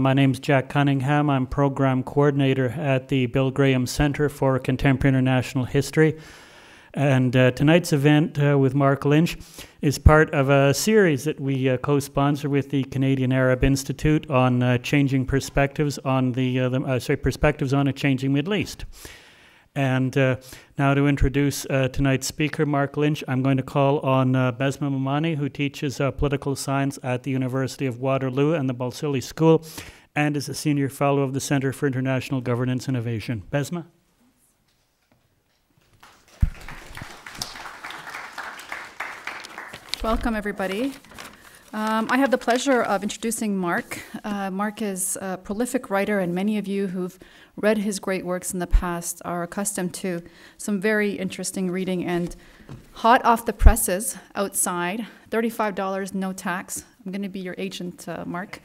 My name's Jack Cunningham. I'm program coordinator at the Bill Graham Center for Contemporary International History. And tonight's event with Mark Lynch is part of a series that we co-sponsor with the Canadian Arab Institute on changing perspectives on perspectives on a changing Middle East. And now to introduce tonight's speaker, Mark Lynch, I'm going to call on Besma Momani, who teaches political science at the University of Waterloo and the Balsillie School, and is a senior fellow of the Center for International Governance Innovation. Besma. Welcome, everybody. I have the pleasure of introducing Mark. Mark is a prolific writer, and many of you who've read his great works in the past are accustomed to some very interesting reading, and hot off the presses outside, $35, no tax. I'm going to be your agent, Mark.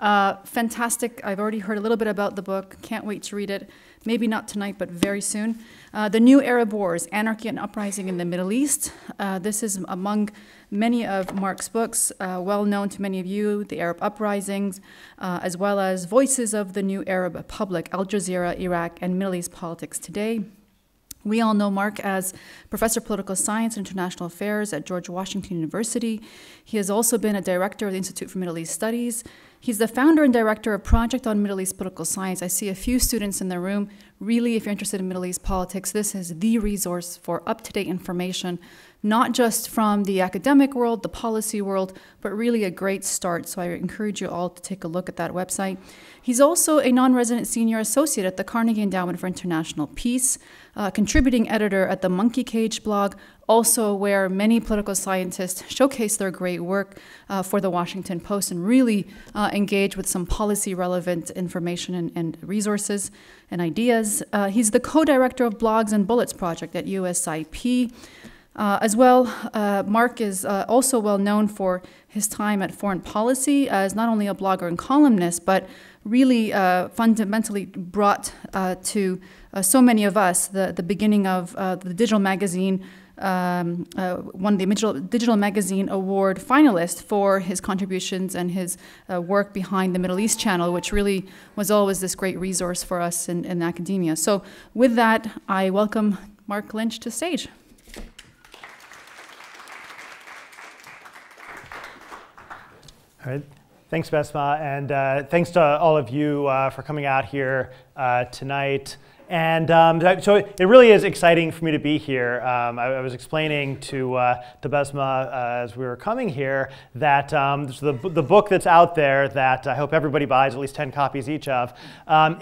Fantastic. I've already heard a little bit about the book. Can't wait to read it. Maybe not tonight, but very soon. The New Arab Wars, Anarchy and Uprising in the Middle East. This is among many of Mark's books, well known to many of you, The Arab Uprisings, as well as Voices of the New Arab Public, Al Jazeera, Iraq, and Middle East Politics Today. We all know Mark as Professor of Political Science and International Affairs at George Washington University. He has also been a director of the Institute for Middle East Studies. He's the founder and director of Project on Middle East Political Science. I see a few students in the room. Really, if you're interested in Middle East politics, this is the resource for up-to-date information, not just from the academic world, the policy world, but really a great start. So I encourage you all to take a look at that website. He's also a non-resident senior associate at the Carnegie Endowment for International Peace, contributing editor at the Monkey Cage blog, also where many political scientists showcase their great work for the Washington Post and really engage with some policy-relevant information and resources and ideas. He's the co-director of Blogs and Bullets Project at USIP. As well, Mark is also well known for his time at Foreign Policy as not only a blogger and columnist, but really fundamentally brought to so many of us the beginning of the digital magazine, won the digital magazine award finalist for his contributions and his work behind the Middle East channel, which really was always this great resource for us in academia. So with that, I welcome Mark Lynch to stage. All right. Thanks, Besma, and thanks to all of you for coming out here tonight. And so it really is exciting for me to be here. I was explaining to Besma as we were coming here that the book that's out there that I hope everybody buys at least 10 copies each of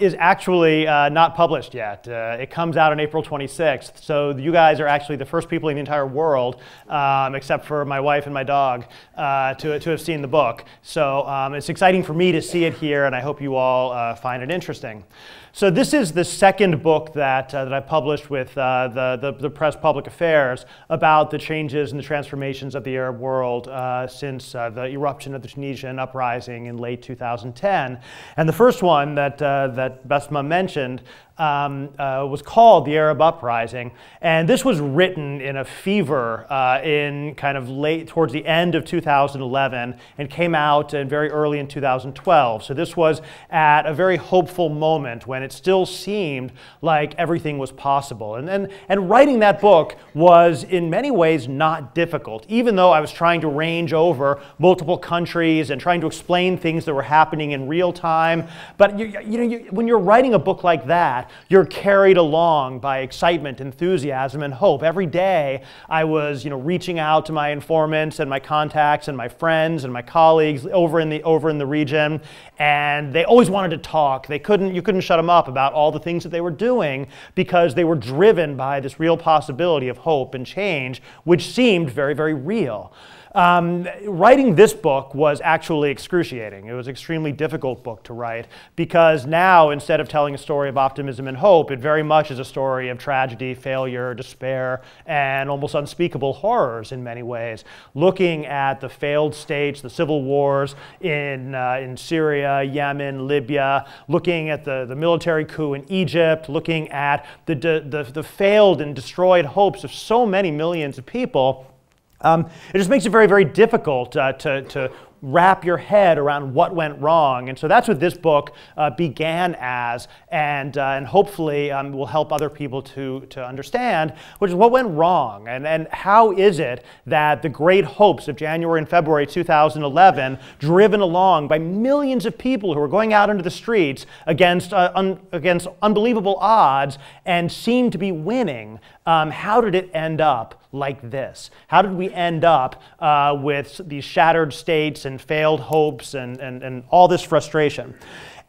is actually not published yet. It comes out on April 26th. So you guys are actually the first people in the entire world, except for my wife and my dog, to have seen the book. So it's exciting for me to see it here, and I hope you all find it interesting. So this is the second book that, that I published with the Press Public Affairs about the changes and the transformations of the Arab world since the eruption of the Tunisian uprising in late 2010. And the first one that, that Besma mentioned was called The Arab Uprising. And this was written in a fever in kind of late, towards the end of 2011, and came out very early in 2012. So this was at a very hopeful moment when it still seemed like everything was possible. And writing that book was in many ways not difficult, even though I was trying to range over multiple countries and trying to explain things that were happening in real time. But you know, when you're writing a book like that, you're carried along by excitement, enthusiasm, and hope. Every day I was, you know, reaching out to my informants and my contacts and my friends and my colleagues over in the region, and they always wanted to talk. They couldn't, you couldn't shut them up about all the things that they were doing because they were driven by this real possibility of hope and change, which seemed very, very real. Writing this book was actually excruciating. It was an extremely difficult book to write because now, instead of telling a story of optimism and hope, it very much is a story of tragedy, failure, despair, and almost unspeakable horrors in many ways. Looking at the failed states, the civil wars in Syria, Yemen, Libya, looking at the military coup in Egypt, looking at the failed and destroyed hopes of so many millions of people, it just makes it very, very difficult to wrap your head around what went wrong. And so that's what this book began as, and hopefully will help other people to understand, which is what went wrong, and how is it that the great hopes of January and February 2011, driven along by millions of people who were going out into the streets against unbelievable odds and seemed to be winning, how did it end up like this? How did we end up with these shattered states and failed hopes and all this frustration?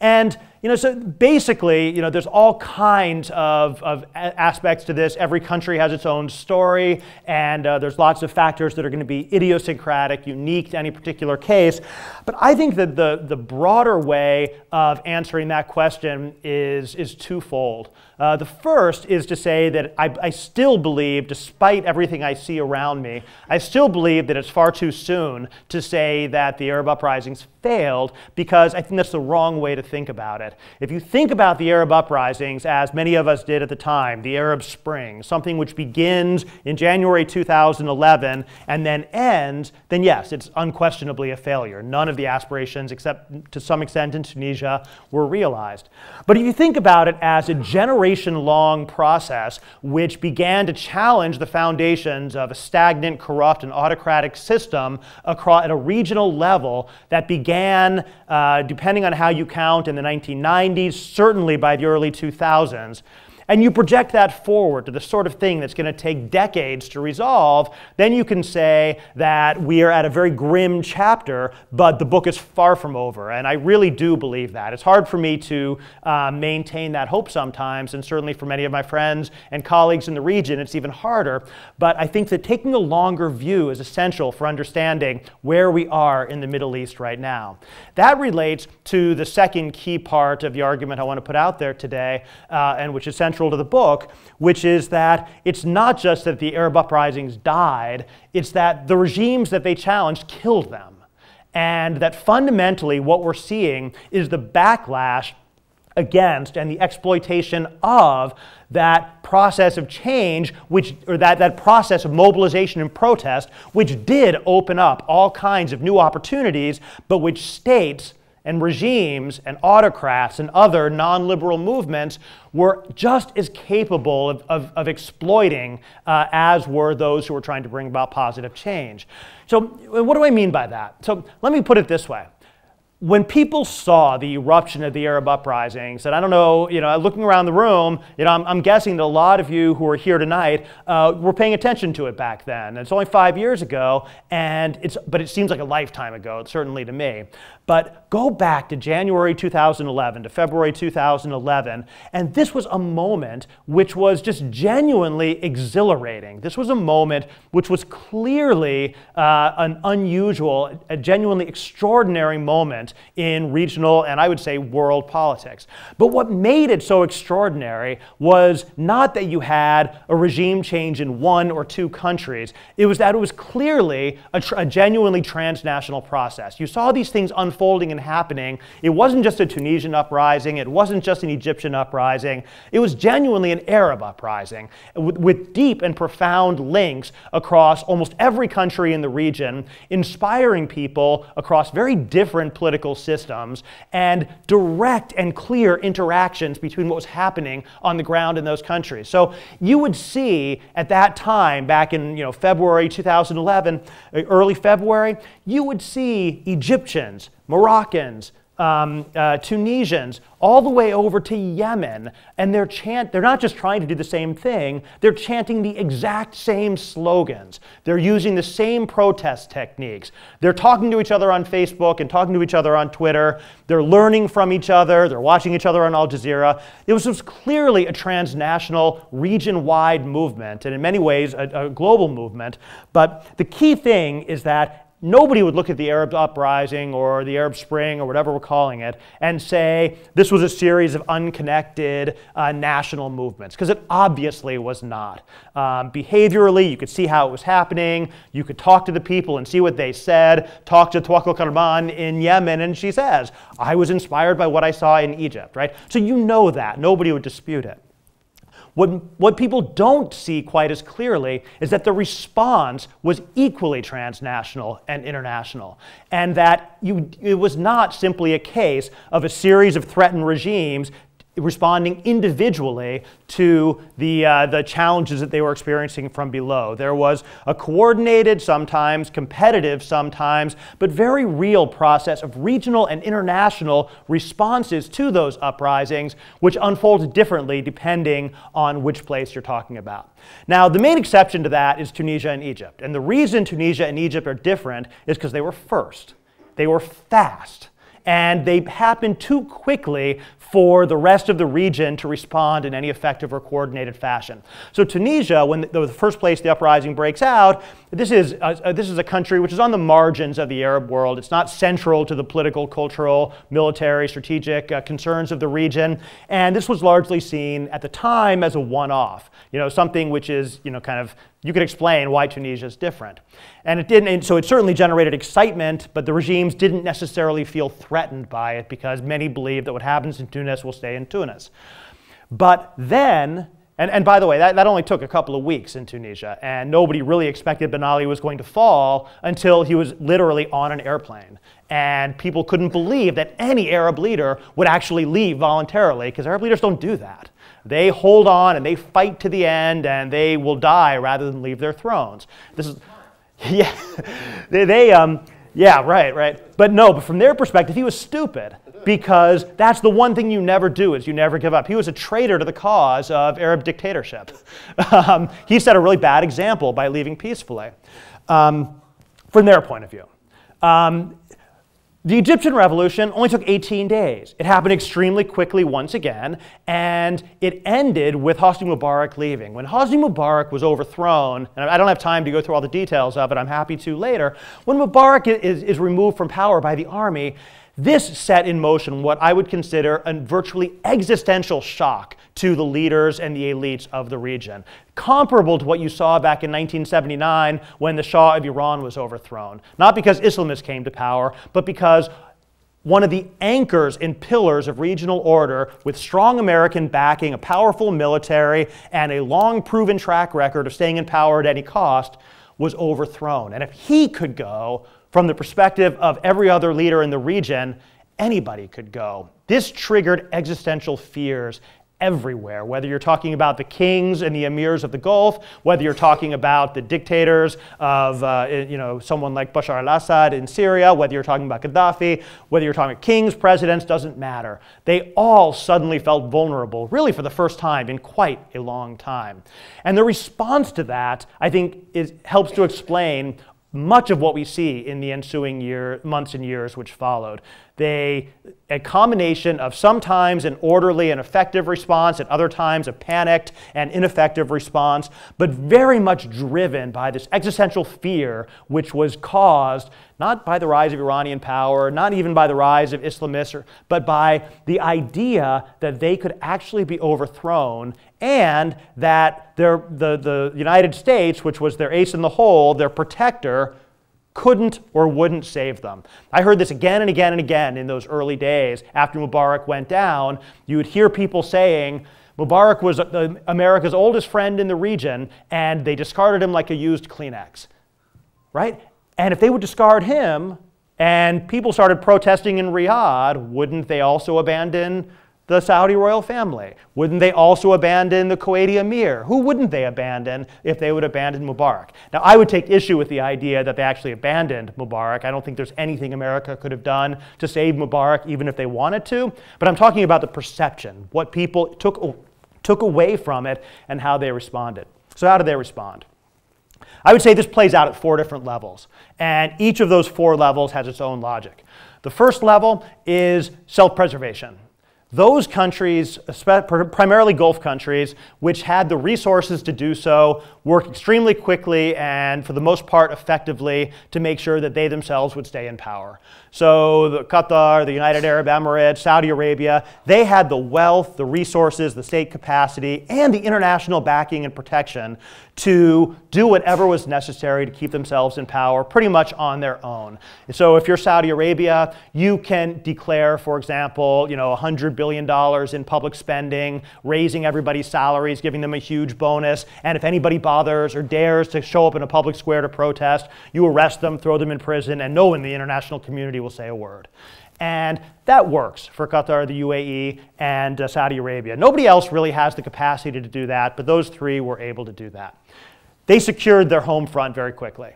And you know, so basically, you know, there's all kinds of aspects to this. Every country has its own story, and there's lots of factors that are going to be idiosyncratic, unique to any particular case. But I think that the broader way of answering that question is twofold. The first is to say that I still believe, despite everything I see around me, I still believe that it's far too soon to say that the Arab uprisings failed, because I think that's the wrong way to think about it. If you think about the Arab uprisings, as many of us did at the time, the Arab Spring, something which begins in January 2011 and then ends, then yes, it's unquestionably a failure. None of the aspirations, except to some extent in Tunisia, were realized. But if you think about it as a generation-long process which began to challenge the foundations of a stagnant, corrupt, and autocratic system across, at a regional level, that began, depending on how you count, in the 1990s, certainly by the early 2000s, and you project that forward to the sort of thing that's going to take decades to resolve, then you can say that we are at a very grim chapter, but the book is far from over. And I really do believe that. It's hard for me to maintain that hope sometimes, and certainly for many of my friends and colleagues in the region, it's even harder. But I think that taking a longer view is essential for understanding where we are in the Middle East right now. That relates to the second key part of the argument I want to put out there today, and which is central to the book, which is that it's not just that the Arab uprisings died, it's that the regimes that they challenged killed them. And that fundamentally what we're seeing is the backlash against and the exploitation of that process of change, which, or that process of mobilization and protest, which did open up all kinds of new opportunities, but which states and regimes and autocrats and other non-liberal movements were just as capable of exploiting as were those who were trying to bring about positive change. So what do I mean by that? So let me put it this way. When people saw the eruption of the Arab uprisings, and I don't know, you know, looking around the room, you know, I'm guessing that a lot of you who are here tonight were paying attention to it back then. It's only 5 years ago, and but it seems like a lifetime ago, certainly to me. But go back to January 2011, to February 2011, and this was a moment which was just genuinely exhilarating. This was a moment which was clearly an unusual, a genuinely extraordinary moment in regional and I would say world politics. But what made it so extraordinary was not that you had a regime change in one or two countries. It was that it was clearly a genuinely transnational process. You saw these things unfolding and happening. It wasn't just a Tunisian uprising. It wasn't just an Egyptian uprising. It was genuinely an Arab uprising with deep and profound links across almost every country in the region, inspiring people across very different political systems, and direct and clear interactions between what was happening on the ground in those countries. So you would see at that time, back in, you know, February 2011, early February, you would see Egyptians, Moroccans, Tunisians, all the way over to Yemen, and they're not just trying to do the same thing, they're chanting the exact same slogans. They're using the same protest techniques. They're talking to each other on Facebook and talking to each other on Twitter. They're learning from each other. They're watching each other on Al Jazeera. It was clearly a transnational, region-wide movement, and in many ways a global movement. But the key thing is that nobody would look at the Arab uprising or the Arab Spring or whatever we're calling it and say this was a series of unconnected national movements, because it obviously was not. Behaviorally, you could see how it was happening. You could talk to the people and see what they said. Talk to Tawakul Karman in Yemen, and she says, "I was inspired by what I saw in Egypt," right? So you know that. Nobody would dispute it. What people don't see quite as clearly is that the response was equally transnational and international, and that it was not simply a case of a series of threatened regimes responding individually to the challenges that they were experiencing from below. There was a coordinated, sometimes competitive, sometimes, but very real process of regional and international responses to those uprisings, which unfolded differently depending on which place you're talking about. Now, the main exception to that is Tunisia and Egypt. And the reason Tunisia and Egypt are different is because they were first. They were fast. And they happened too quickly for the rest of the region to respond in any effective or coordinated fashion. So Tunisia, when the first place the uprising breaks out, this is a country which is on the margins of the Arab world. It's not central to the political, cultural, military, strategic concerns of the region. And this was largely seen at the time as a one-off, something which is, kind of, you could explain why Tunisia is different. And it didn't, and so it certainly generated excitement, but the regimes didn't necessarily feel threatened by it because many believe that what happens in Tunis will stay in Tunis. But then, and by the way, that only took a couple of weeks in Tunisia, and nobody really expected Ben Ali was going to fall until he was literally on an airplane. And people couldn't believe that any Arab leader would actually leave voluntarily, because Arab leaders don't do that. They hold on and they fight to the end, and they will die rather than leave their thrones. This is, yeah, right. But no, but from their perspective, he was stupid, because that's the one thing you never do is you never give up. He was a traitor to the cause of Arab dictatorship. He set a really bad example by leaving peacefully, from their point of view. The Egyptian revolution only took 18 days. It happened extremely quickly once again, and it ended with Hosni Mubarak leaving. When Hosni Mubarak was overthrown, and I don't have time to go through all the details of it, I'm happy to later, when Mubarak is removed from power by the army, this set in motion what I would consider a virtually existential shock to the leaders and the elites of the region, comparable to what you saw back in 1979 when the Shah of Iran was overthrown. Not because Islamists came to power, but because one of the anchors and pillars of regional order, with strong American backing, a powerful military, and a long proven track record of staying in power at any cost, was overthrown. And if he could go, from the perspective of every other leader in the region, anybody could go. This triggered existential fears everywhere, whether you're talking about the kings and the emirs of the Gulf, whether you're talking about the dictators of someone like Bashar al-Assad in Syria, whether you're talking about Gaddafi, whether you're talking about kings, presidents, doesn't matter. They all suddenly felt vulnerable, really for the first time in quite a long time. And the response to that, I think, helps to explain much of what we see in the ensuing months and years which followed. A combination of sometimes an orderly and effective response, at other times a panicked and ineffective response, but very much driven by this existential fear which was caused not by the rise of Iranian power, not even by the rise of Islamists, but by the idea that they could actually be overthrown, and that the United States, which was their ace in the hole, their protector, couldn't or wouldn't save them. I heard this again and again and again in those early days after Mubarak went down. You would hear people saying, Mubarak was America's oldest friend in the region, and they discarded him like a used Kleenex, right? And if they would discard him, and people started protesting in Riyadh, wouldn't they also abandon the Saudi royal family? Wouldn't they also abandon the Kuwaiti emir? Who wouldn't they abandon if they would abandon Mubarak? Now, I would take issue with the idea that they actually abandoned Mubarak. I don't think there's anything America could have done to save Mubarak, even if they wanted to. But I'm talking about the perception, what people took away from it and how they responded. So how did they respond? I would say this plays out at four different levels, and each of those four levels has its own logic. The first level is self-preservation. Those countries, primarily Gulf countries, which had the resources to do so, worked extremely quickly and for the most part effectively to make sure that they themselves would stay in power. So Qatar, the United Arab Emirates, Saudi Arabia, they had the wealth, the resources, the state capacity, and the international backing and protection to do whatever was necessary to keep themselves in power pretty much on their own. And so if you're Saudi Arabia, you can declare, for example, $100 billion in public spending, raising everybody's salaries, giving them a huge bonus, and if anybody bothers or dares to show up in a public square to protest, you arrest them, throw them in prison, and no one in the international community will say a word. And that works for Qatar, the UAE, and Saudi Arabia. Nobody else really has the capacity to do that, but those three were able to do that. They secured their home front very quickly.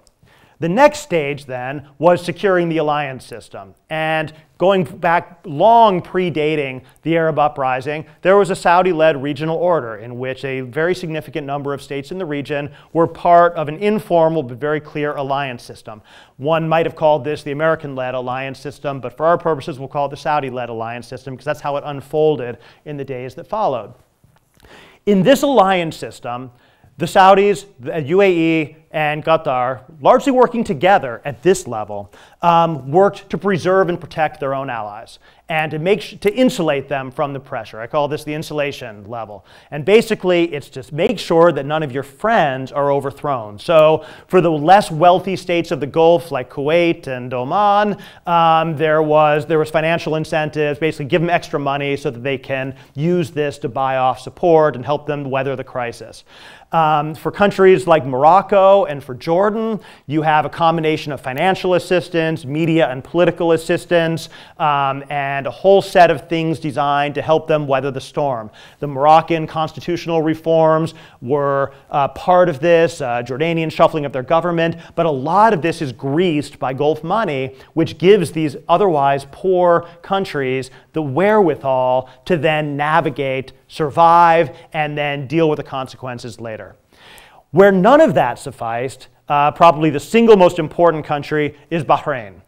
The next stage then was securing the alliance system. And going back long predating the Arab uprising, there was a Saudi-led regional order in which a very significant number of states in the region were part of an informal but very clear alliance system. One might have called this the American-led alliance system, but for our purposes we'll call it the Saudi-led alliance system because that's how it unfolded in the days that followed. In this alliance system, the Saudis, the UAE, and Qatar, largely working together at this level, worked to preserve and protect their own allies and to insulate them from the pressure. I call this the insulation level. And basically, it's just make sure that none of your friends are overthrown. So for the less wealthy states of the Gulf, like Kuwait and Oman, there was financial incentives, basically give them extra money so that they can use this to buy off support and help them weather the crisis. For countries like Morocco and for Jordan, you have a combination of financial assistance, media and political assistance, and a whole set of things designed to help them weather the storm. The Moroccan constitutional reforms were part of this, Jordanian shuffling of their government, but a lot of this is greased by Gulf money, which gives these otherwise poor countries the wherewithal to then navigate, survive, and then deal with the consequences later. Where none of that sufficed, probably the single most important country is Bahrain.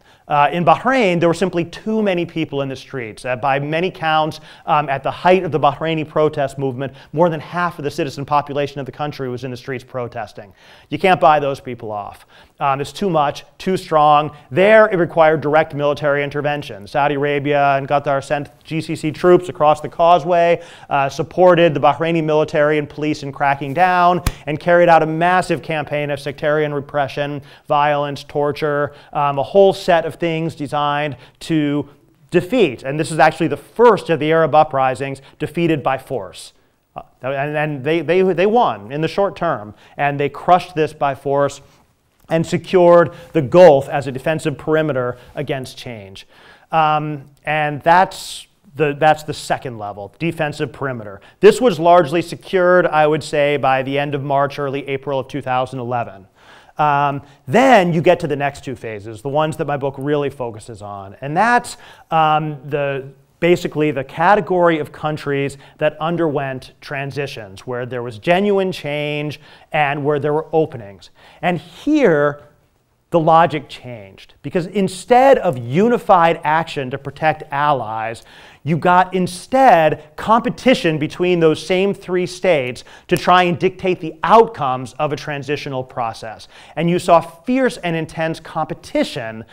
In Bahrain, there were simply too many people in the streets. By many counts, at the height of the Bahraini protest movement, more than half of the citizen population of the country was in the streets protesting. You can't buy those people off. It's too much, too strong. There, it required direct military intervention. Saudi Arabia and Qatar sent GCC troops across the causeway, supported the Bahraini military and police in cracking down, and carried out a massive campaign of sectarian repression, violence, torture, a whole set of things designed to defeat, and this is actually the first of the Arab uprisings defeated by force. And they won in the short term, and they crushed this by force and secured the Gulf as a defensive perimeter against change. And that's the second level, defensive perimeter. This was largely secured, I would say, by the end of March, early April of 2011. Then you get to the next two phases, the ones that my book really focuses on, and that's basically the category of countries that underwent transitions, where there was genuine change and where there were openings. And here, the logic changed, because instead of unified action to protect allies, you got instead competition between those same three states to try and dictate the outcomes of a transitional process. And you saw fierce and intense competition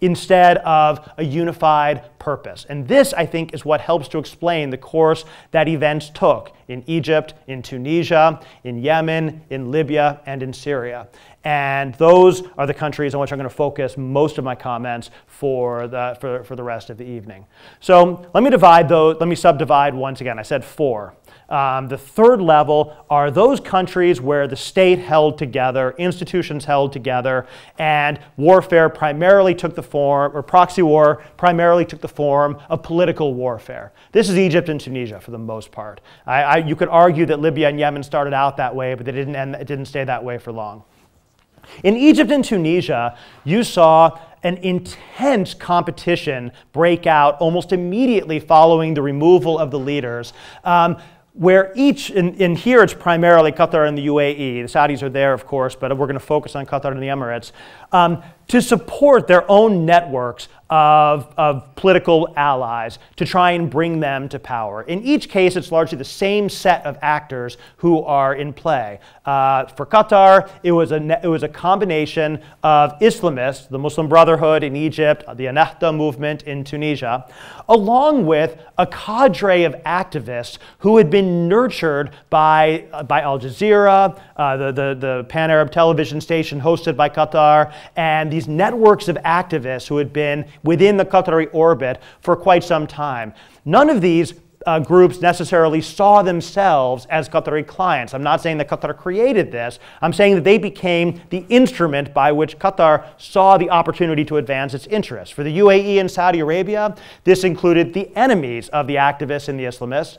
instead of a unified purpose. And this, I think, is what helps to explain the course that events took in Egypt, in Tunisia, in Yemen, in Libya, and in Syria. And those are the countries on which I'm going to focus most of my comments for the rest of the evening. So let me divide those, let me subdivide once again. I said four. The third level are those countries where the state held together, institutions held together, and warfare primarily took the form, or proxy war primarily took the form of political warfare. This is Egypt and Tunisia for the most part. You could argue that Libya and Yemen started out that way, but it didn't stay that way for long. In Egypt and Tunisia, you saw an intense competition break out almost immediately following the removal of the leaders, where each, and here it's primarily Qatar and the UAE. The Saudis are there, of course, but we're going to focus on Qatar and the Emirates. to support their own networks of political allies to try and bring them to power. In each case, it's largely the same set of actors who are in play. For Qatar, it was a combination of Islamists, the Muslim Brotherhood in Egypt, the Ennahda movement in Tunisia, along with a cadre of activists who had been nurtured by Al Jazeera, the pan-Arab television station hosted by Qatar, and these networks of activists who had been within the Qatari orbit for quite some time. None of these groups necessarily saw themselves as Qatari clients. I'm not saying that Qatar created this. I'm saying that they became the instrument by which Qatar saw the opportunity to advance its interests. For the UAE and Saudi Arabia, this included the enemies of the activists and the Islamists,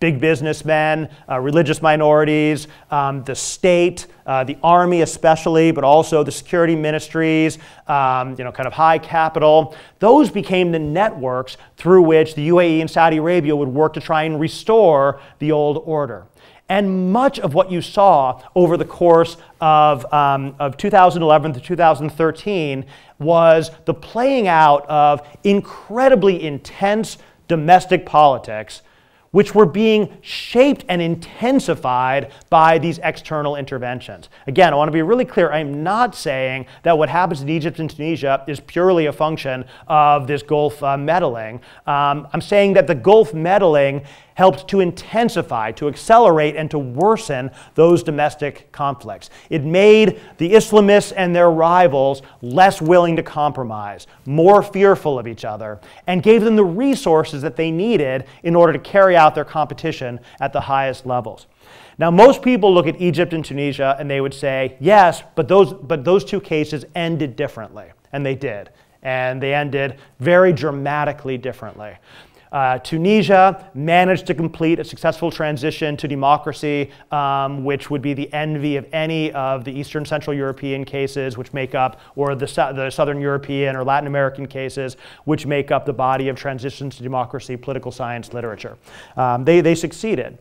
big businessmen, religious minorities, the state, the army especially, but also the security ministries, kind of high capital. Those became the networks through which the UAE and Saudi Arabia would work to try and restore the old order. And much of what you saw over the course of 2011 to 2013 was the playing out of incredibly intense domestic politics, which were being shaped and intensified by these external interventions. Again, I want to be really clear, I am not saying that what happens in Egypt and Tunisia is purely a function of this Gulf meddling. I'm saying that the Gulf meddling helped to intensify, to accelerate, and to worsen those domestic conflicts. It made the Islamists and their rivals less willing to compromise, more fearful of each other, and gave them the resources that they needed in order to carry out their competition at the highest levels. Now, most people look at Egypt and Tunisia and they would say, yes, but those two cases ended differently. And they did. And they ended very dramatically differently. Tunisia managed to complete a successful transition to democracy, which would be the envy of any of the Eastern Central European cases, which make up, or the Southern European or Latin American cases, which make up the body of transitions to democracy, political science, literature. They succeeded.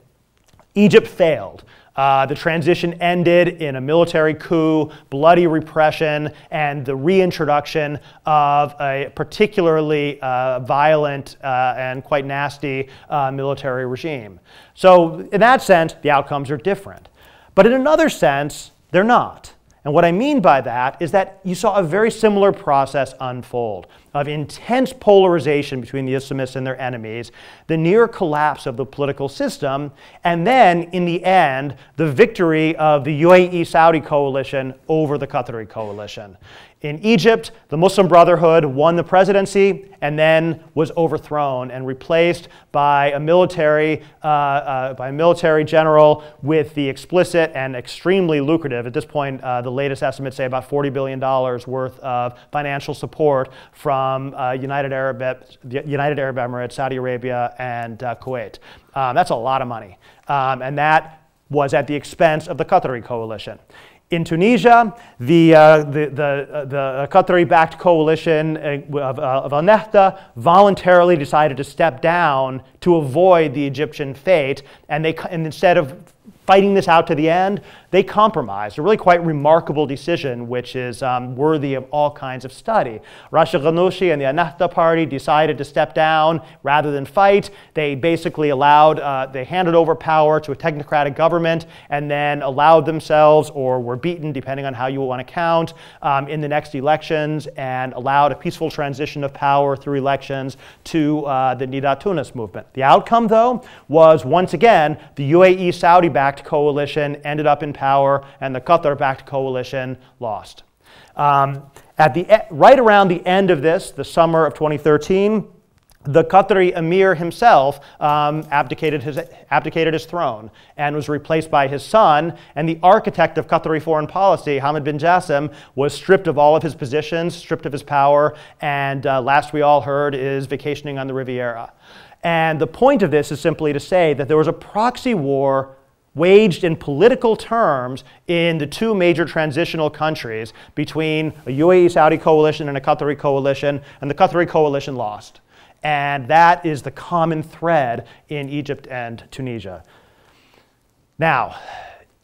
Egypt failed. The transition ended in a military coup, bloody repression, and the reintroduction of a particularly violent and quite nasty military regime. So in that sense, the outcomes are different. But in another sense, they're not. And what I mean by that is that you saw a very similar process unfold of intense polarization between the Islamists and their enemies, the near collapse of the political system, and then, in the end, the victory of the UAE-Saudi coalition over the Qatari coalition. In Egypt, the Muslim Brotherhood won the presidency and then was overthrown and replaced by a military general with the explicit and extremely lucrative, at this point, the latest estimates say about $40 billion worth of financial support from United Arab Emirates, Saudi Arabia, and Kuwait. That's a lot of money. And that was at the expense of the Qatari coalition. In Tunisia, the Qatari-backed coalition of Ennahda voluntarily decided to step down to avoid the Egyptian fate, and instead of fighting this out to the end, they compromised. A really quite remarkable decision, which is worthy of all kinds of study. Rashid Ghannouchi and the Ennahda party decided to step down rather than fight. They basically they handed over power to a technocratic government and then allowed themselves, or were beaten, depending on how you want to count, in the next elections, and allowed a peaceful transition of power through elections to the Nida Tunis movement. The outcome, though, was once again the UAE-Saudi-backed coalition ended up in power, and the Qatar-backed coalition lost. Right around the end of this, the summer of 2013, the Qatari emir himself abdicated his throne and was replaced by his son, and the architect of Qatari foreign policy, Hamad bin Jassim, was stripped of all of his positions, stripped of his power, and last we all heard is vacationing on the Riviera. And the point of this is simply to say that there was a proxy war waged in political terms in the two major transitional countries between a UAE-Saudi coalition and a Qatari coalition, and the Qatari coalition lost. And that is the common thread in Egypt and Tunisia. Now,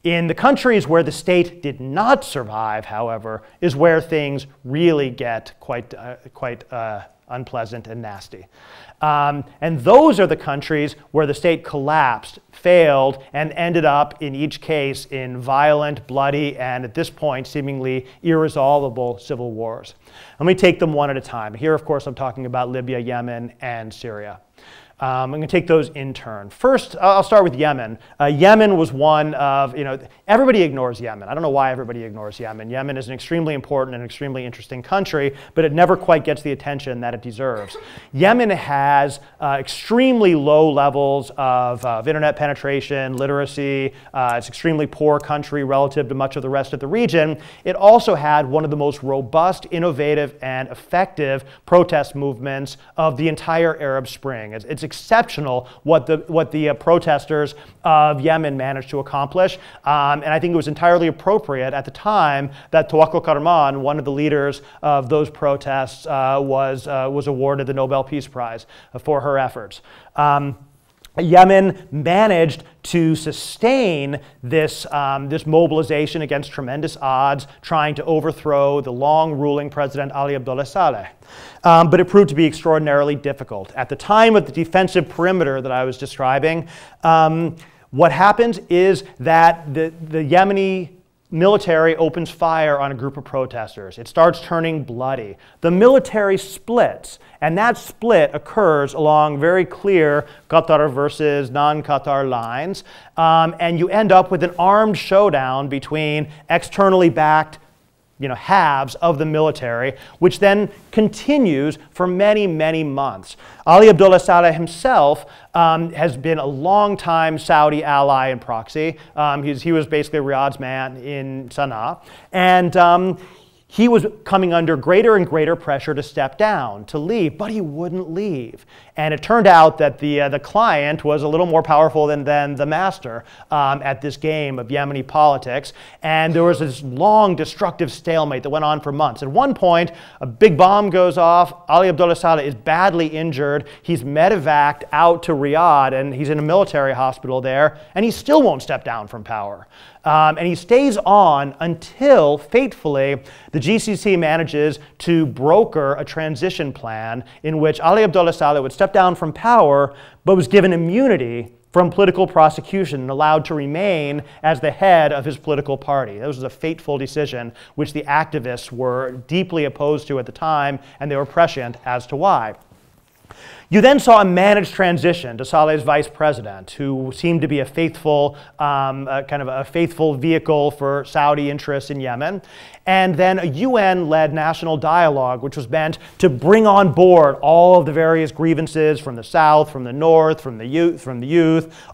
In the countries where the state did not survive, however, is where things really get quite unpleasant and nasty. And those are the countries where the state collapsed, failed, and ended up in each case in violent, bloody, and at this point seemingly irresolvable civil wars. Let me take them one at a time. Here, of course, I'm talking about Libya, Yemen, and Syria. I'm going to take those in turn. First, I'll start with Yemen. Yemen was one of, everybody ignores Yemen. I don't know why everybody ignores Yemen. Yemen is an extremely important and extremely interesting country, but it never quite gets the attention that it deserves. Yemen has extremely low levels of internet penetration, literacy. It's an extremely poor country relative to much of the rest of the region. It also had one of the most robust, innovative, and effective protest movements of the entire Arab Spring. It's exceptional what the protesters of Yemen managed to accomplish, and I think it was entirely appropriate at the time that Tawakul Karman, one of the leaders of those protests, was awarded the Nobel Peace Prize for her efforts. Yemen managed to sustain this, this mobilization against tremendous odds, trying to overthrow the long-ruling president Ali Abdullah Saleh. But it proved to be extraordinarily difficult. At the time of the defensive perimeter that I was describing, what happens is that the Yemeni military opens fire on a group of protesters. It starts turning bloody. The military splits, and that split occurs along very clear Qatar versus non-Qatar lines, and you end up with an armed showdown between externally backed halves of the military, which then continues for many, many months. Ali Abdullah Saleh himself has been a long-time Saudi ally and proxy. He was basically Riyadh's man in Sana'a. And he was coming under greater and greater pressure to step down, to leave, but he wouldn't leave. And it turned out that the client was a little more powerful than the master at this game of Yemeni politics. And there was this long, destructive stalemate that went on for months. At one point, a big bomb goes off. Ali Abdullah Saleh is badly injured. He's medevaced out to Riyadh, and he's in a military hospital there, and he still won't step down from power. And he stays on until, fatefully, the GCC manages to broker a transition plan in which Ali Abdullah Saleh would step down from power, but was given immunity from political prosecution and allowed to remain as the head of his political party. This was a fateful decision which the activists were deeply opposed to at the time, and they were prescient as to why. You then saw a managed transition to Saleh's vice president, who seemed to be a faithful, kind of a faithful vehicle for Saudi interests in Yemen, and then a UN-led national dialogue, which was meant to bring on board all of the various grievances from the south, from the north, from the youth,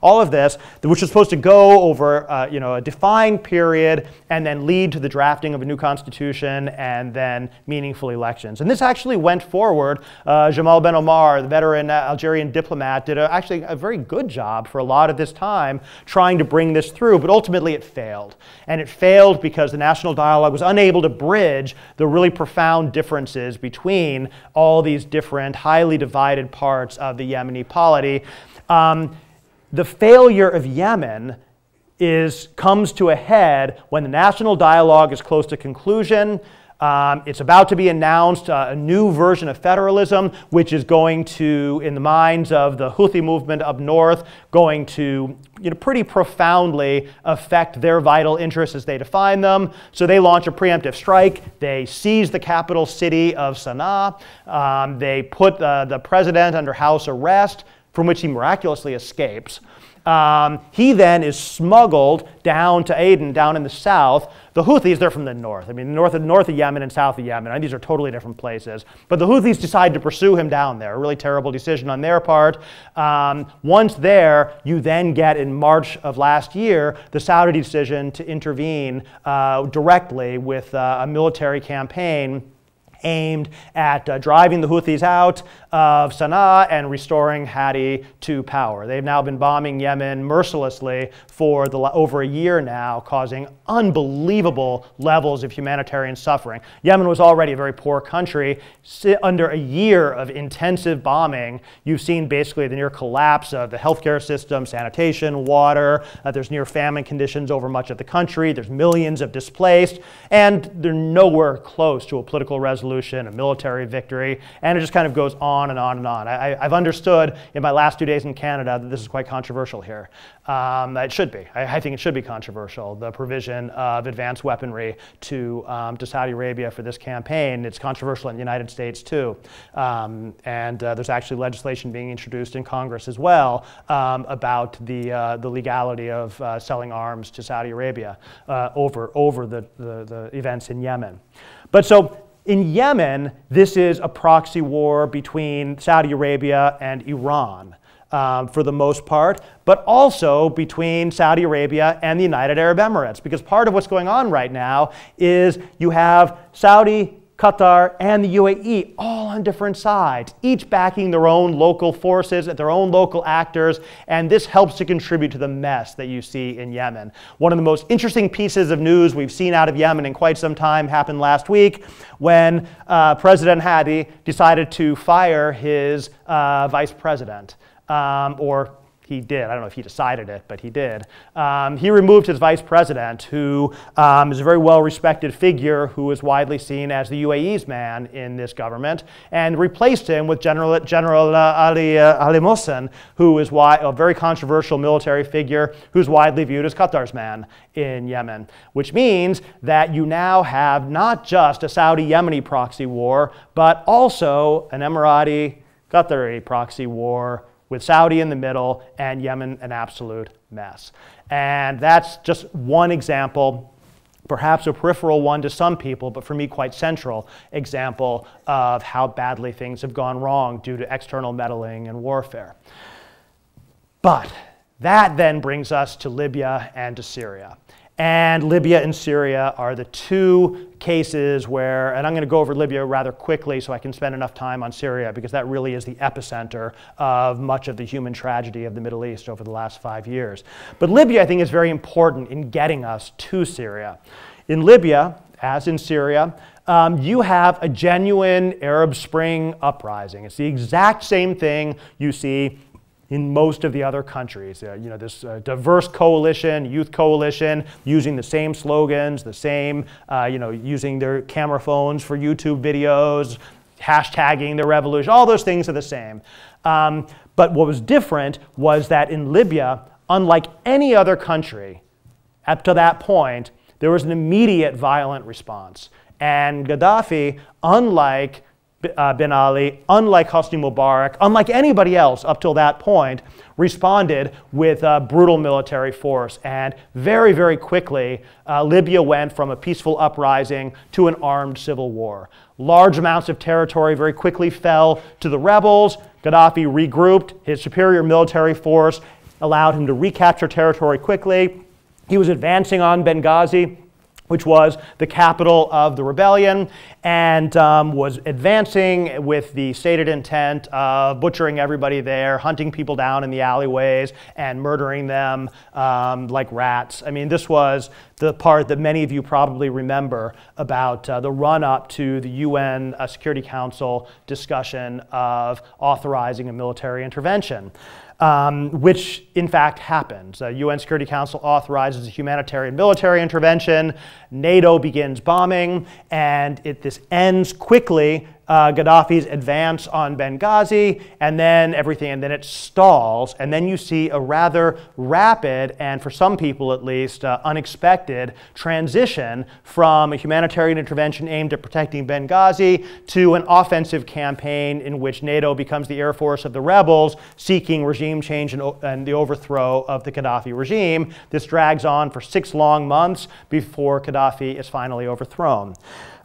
all of this, which was supposed to go over, a defined period, and then lead to the drafting of a new constitution, and then meaningful elections. And this actually went forward. Jamal Ben Omar, the veteran Algerian diplomat, did actually a very good job for a lot of this time trying to bring this through, but ultimately it failed. And it failed because the national dialogue was unable to bridge the really profound differences between all these different highly divided parts of the Yemeni polity. The failure of Yemen comes to a head when the national dialogue is close to conclusion. It's about to be announced a new version of federalism, which is going to, in the minds of the Houthi movement up north, going to pretty profoundly affect their vital interests as they define them. So they launch a preemptive strike. They seize the capital city of Sana'a. They put the president under house arrest, from which he miraculously escapes. He then is smuggled down to Aden, down in the south. The Houthis, they're from the north. I mean, north of Yemen and south of Yemen. These are totally different places. But the Houthis decide to pursue him down there. A really terrible decision on their part. Once there, you then get, in March of last year, the Saudi decision to intervene directly with a military campaign aimed at driving the Houthis out, of Sana'a and restoring Hadi to power. They've now been bombing Yemen mercilessly for over a year now, causing unbelievable levels of humanitarian suffering. Yemen was already a very poor country. Under a year of intensive bombing, you've seen basically the near collapse of the healthcare system, sanitation, water. There's near famine conditions over much of the country. There's millions of displaced, and they're nowhere close to a political resolution, a military victory, and it just kind of goes on and on and on. I've understood in my last 2 days in Canada that this is quite controversial here. It should be. I think it should be controversial, the provision of advanced weaponry to Saudi Arabia for this campaign. It's controversial in the United States too. There's actually legislation being introduced in Congress as well about the legality of selling arms to Saudi Arabia over the events in Yemen. But so in Yemen, this is a proxy war between Saudi Arabia and Iran for the most part, but also between Saudi Arabia and the United Arab Emirates, because part of what's going on right now is you have Saudi, Qatar, and the UAE all on different sides, each backing their own local forces, their own local actors, and this helps to contribute to the mess that you see in Yemen. One of the most interesting pieces of news we've seen out of Yemen in quite some time happened last week when President Hadi decided to fire his vice president, or he did. I don't know if he decided it, but he did. He removed his vice president, who is a very well-respected figure who is widely seen as the UAE's man in this government, and replaced him with General Ali Mohsen, who is a very controversial military figure who's widely viewed as Qatar's man in Yemen, which means that you now have not just a Saudi-Yemeni proxy war, but also an Emirati-Qatari proxy war, with Saudi in the middle and Yemen an absolute mess. And that's just one example, perhaps a peripheral one to some people, but for me quite central example of how badly things have gone wrong due to external meddling and warfare. But that then brings us to Libya and to Syria. And Libya and Syria are the two cases where, and I'm going to go over Libya rather quickly so I can spend enough time on Syria, because that really is the epicenter of much of the human tragedy of the Middle East over the last 5 years. But Libya, I think, is very important in getting us to Syria. In Libya, as in Syria, you have a genuine Arab Spring uprising. It's the exact same thing you see in most of the other countries. You know, this diverse coalition, youth coalition, using the same slogans, the same, you know, using their camera phones for YouTube videos, hashtagging the revolution, all those things are the same. But what was different was that in Libya, unlike any other country up to that point, there was an immediate violent response. And Gaddafi, unlike Ben Ali, unlike Hosni Mubarak, unlike anybody else up till that point, responded with brutal military force. And very, very quickly, Libya went from a peaceful uprising to an armed civil war. Large amounts of territory very quickly fell to the rebels. Gaddafi regrouped. His superior military force allowed him to recapture territory quickly. He was advancing on Benghazi, which was the capital of the rebellion, and was advancing with the stated intent of butchering everybody there, hunting people down in the alleyways, and murdering them like rats. I mean, this was the part that many of you probably remember about the run-up to the UN Security Council discussion of authorizing a military intervention. Which in fact happens. The UN Security Council authorizes a humanitarian military intervention, NATO begins bombing, and this ends quickly, Gaddafi's advance on Benghazi, and then it stalls, and then you see a rather rapid, and for some people at least, unexpected transition from a humanitarian intervention aimed at protecting Benghazi to an offensive campaign in which NATO becomes the air force of the rebels seeking regime change and the overthrow of the Gaddafi regime. This drags on for 6 long months before Gaddafi is finally overthrown.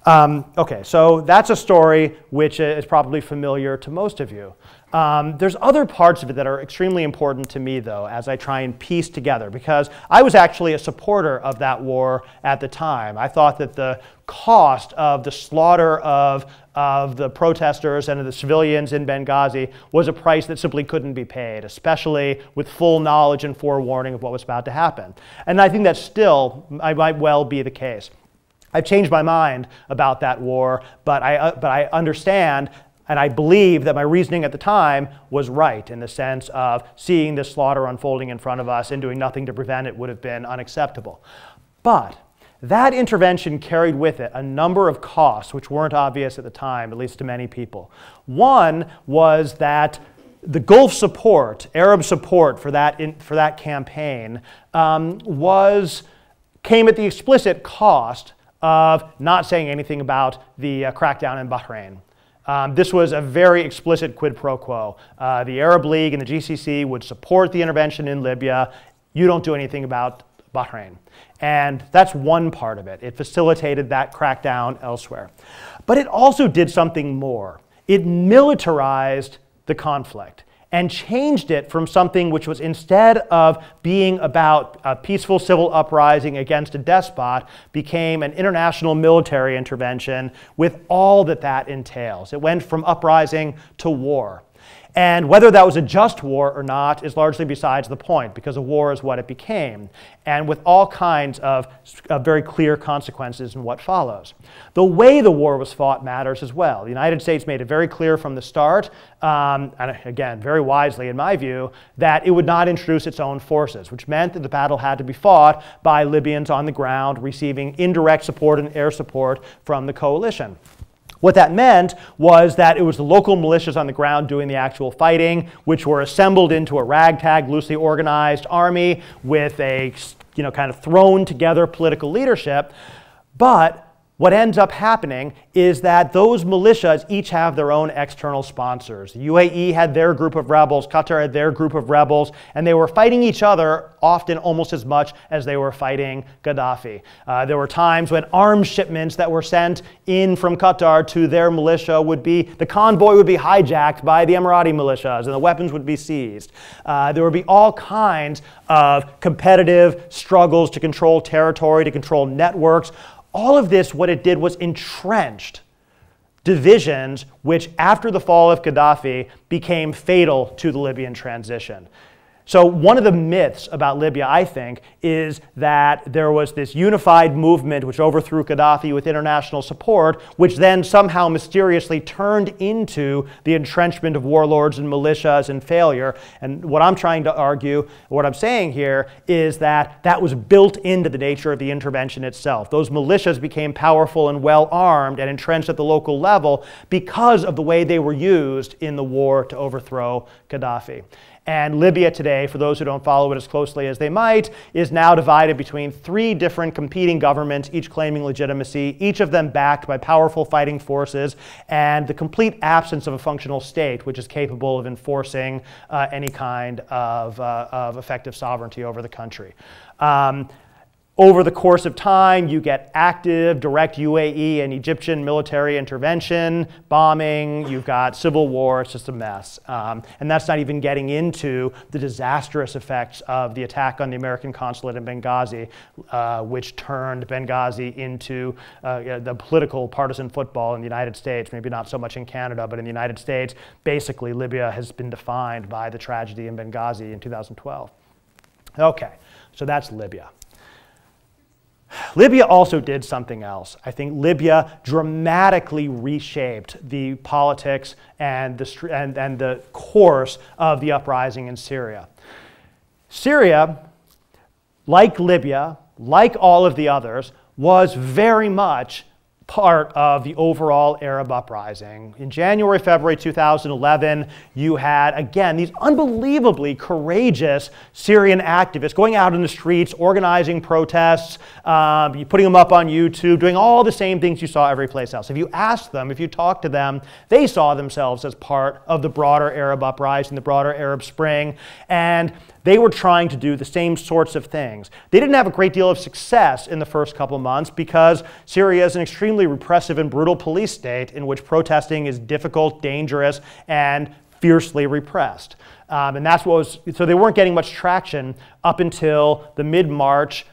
Okay, so that's a story which is probably familiar to most of you. There's other parts of it that are extremely important to me, though, as I try and piece together, because I was actually a supporter of that war at the time. I thought that the cost of the slaughter of of the protesters and of the civilians in Benghazi was a price that simply couldn't be paid, especially with full knowledge and forewarning of what was about to happen. And I think that still might well be the case. I've changed my mind about that war, but I understand and I believe that my reasoning at the time was right in the sense of seeing this slaughter unfolding in front of us and doing nothing to prevent it would have been unacceptable. But that intervention carried with it a number of costs which weren't obvious at the time, at least to many people. One was that the Gulf support, Arab support for that campaign came at the explicit cost of not saying anything about the crackdown in Bahrain. This was a very explicit quid pro quo. The Arab League and the GCC would support the intervention in Libya. You don't do anything about Bahrain. And that's one part of it. It facilitated that crackdown elsewhere. But it also did something more. It militarized the conflict and changed it from something which was, instead of being about a peaceful civil uprising against a despot, became an international military intervention with all that that entails. It went from uprising to war. And whether that was a just war or not is largely besides the point, because a war is what it became, and with all kinds of very clear consequences in what follows. The way the war was fought matters as well. The United States made it very clear from the start, and again, very wisely in my view, that it would not introduce its own forces, which meant that the battle had to be fought by Libyans on the ground receiving indirect support and air support from the coalition. What that meant was that it was the local militias on the ground doing the actual fighting, which were assembled into a ragtag, loosely organized army with a kind of thrown together political leadership. But what ends up happening is that those militias each have their own external sponsors. The UAE had their group of rebels, Qatar had their group of rebels, and they were fighting each other often almost as much as they were fighting Gaddafi. There were times when arms shipments that were sent in from Qatar to their militia would be, the convoy would be hijacked by the Emirati militias and the weapons would be seized. There would be all kinds of competitive struggles to control territory, to control networks. All of this, what it did was entrenched divisions which, after the fall of Gaddafi, became fatal to the Libyan transition. So one of the myths about Libya, I think, is that there was this unified movement which overthrew Gaddafi with international support, which then somehow mysteriously turned into the entrenchment of warlords and militias and failure. And what I'm trying to argue, what I'm saying here, is that that was built into the nature of the intervention itself. Those militias became powerful and well-armed and entrenched at the local level because of the way they were used in the war to overthrow Gaddafi. And Libya today, for those who don't follow it as closely as they might, is now divided between three different competing governments, each claiming legitimacy, each of them backed by powerful fighting forces, and the complete absence of a functional state which is capable of enforcing any kind of effective sovereignty over the country. Over the course of time, you get active, direct UAE and Egyptian military intervention, bombing, you've got civil war, it's just a mess. And that's not even getting into the disastrous effects of the attack on the American consulate in Benghazi, which turned Benghazi into the political partisan football in the United States, maybe not so much in Canada, but in the United States, basically Libya has been defined by the tragedy in Benghazi in 2012. Okay, so that's Libya. Libya also did something else. I think Libya dramatically reshaped the politics and the course of the uprising in Syria. Syria, like Libya, like all of the others, was very much part of the overall Arab uprising. In January, February 2011, you had, again, these unbelievably courageous Syrian activists going out in the streets, organizing protests, putting them up on YouTube, doing all the same things you saw every place else. If you asked them, if you talked to them, they saw themselves as part of the broader Arab uprising, the broader Arab Spring, and they were trying to do the same sorts of things. They didn't have a great deal of success in the first couple months because Syria is an extremely repressive and brutal police state in which protesting is difficult, dangerous, and fiercely repressed. So they weren't getting much traction up until the mid-March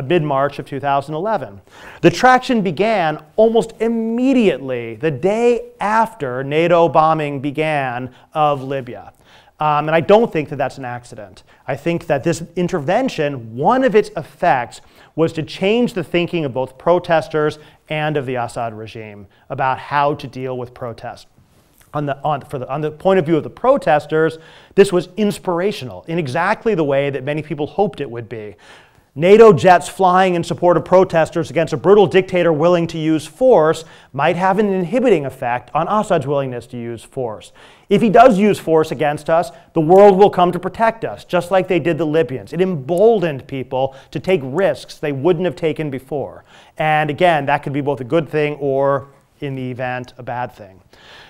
mid-March of 2011. The traction began almost immediately, the day after NATO bombing began of Libya. And I don't think that that's an accident. I think that this intervention, one of its effects, was to change the thinking of both protesters and of the Assad regime about how to deal with protest. On the point of view of the protesters, this was inspirational in exactly the way that many people hoped it would be. NATO jets flying in support of protesters against a brutal dictator willing to use force might have an inhibiting effect on Assad's willingness to use force. If he does use force against us, the world will come to protect us, just like they did the Libyans. It emboldened people to take risks they wouldn't have taken before. And again, that could be both a good thing or, in the event, a bad thing.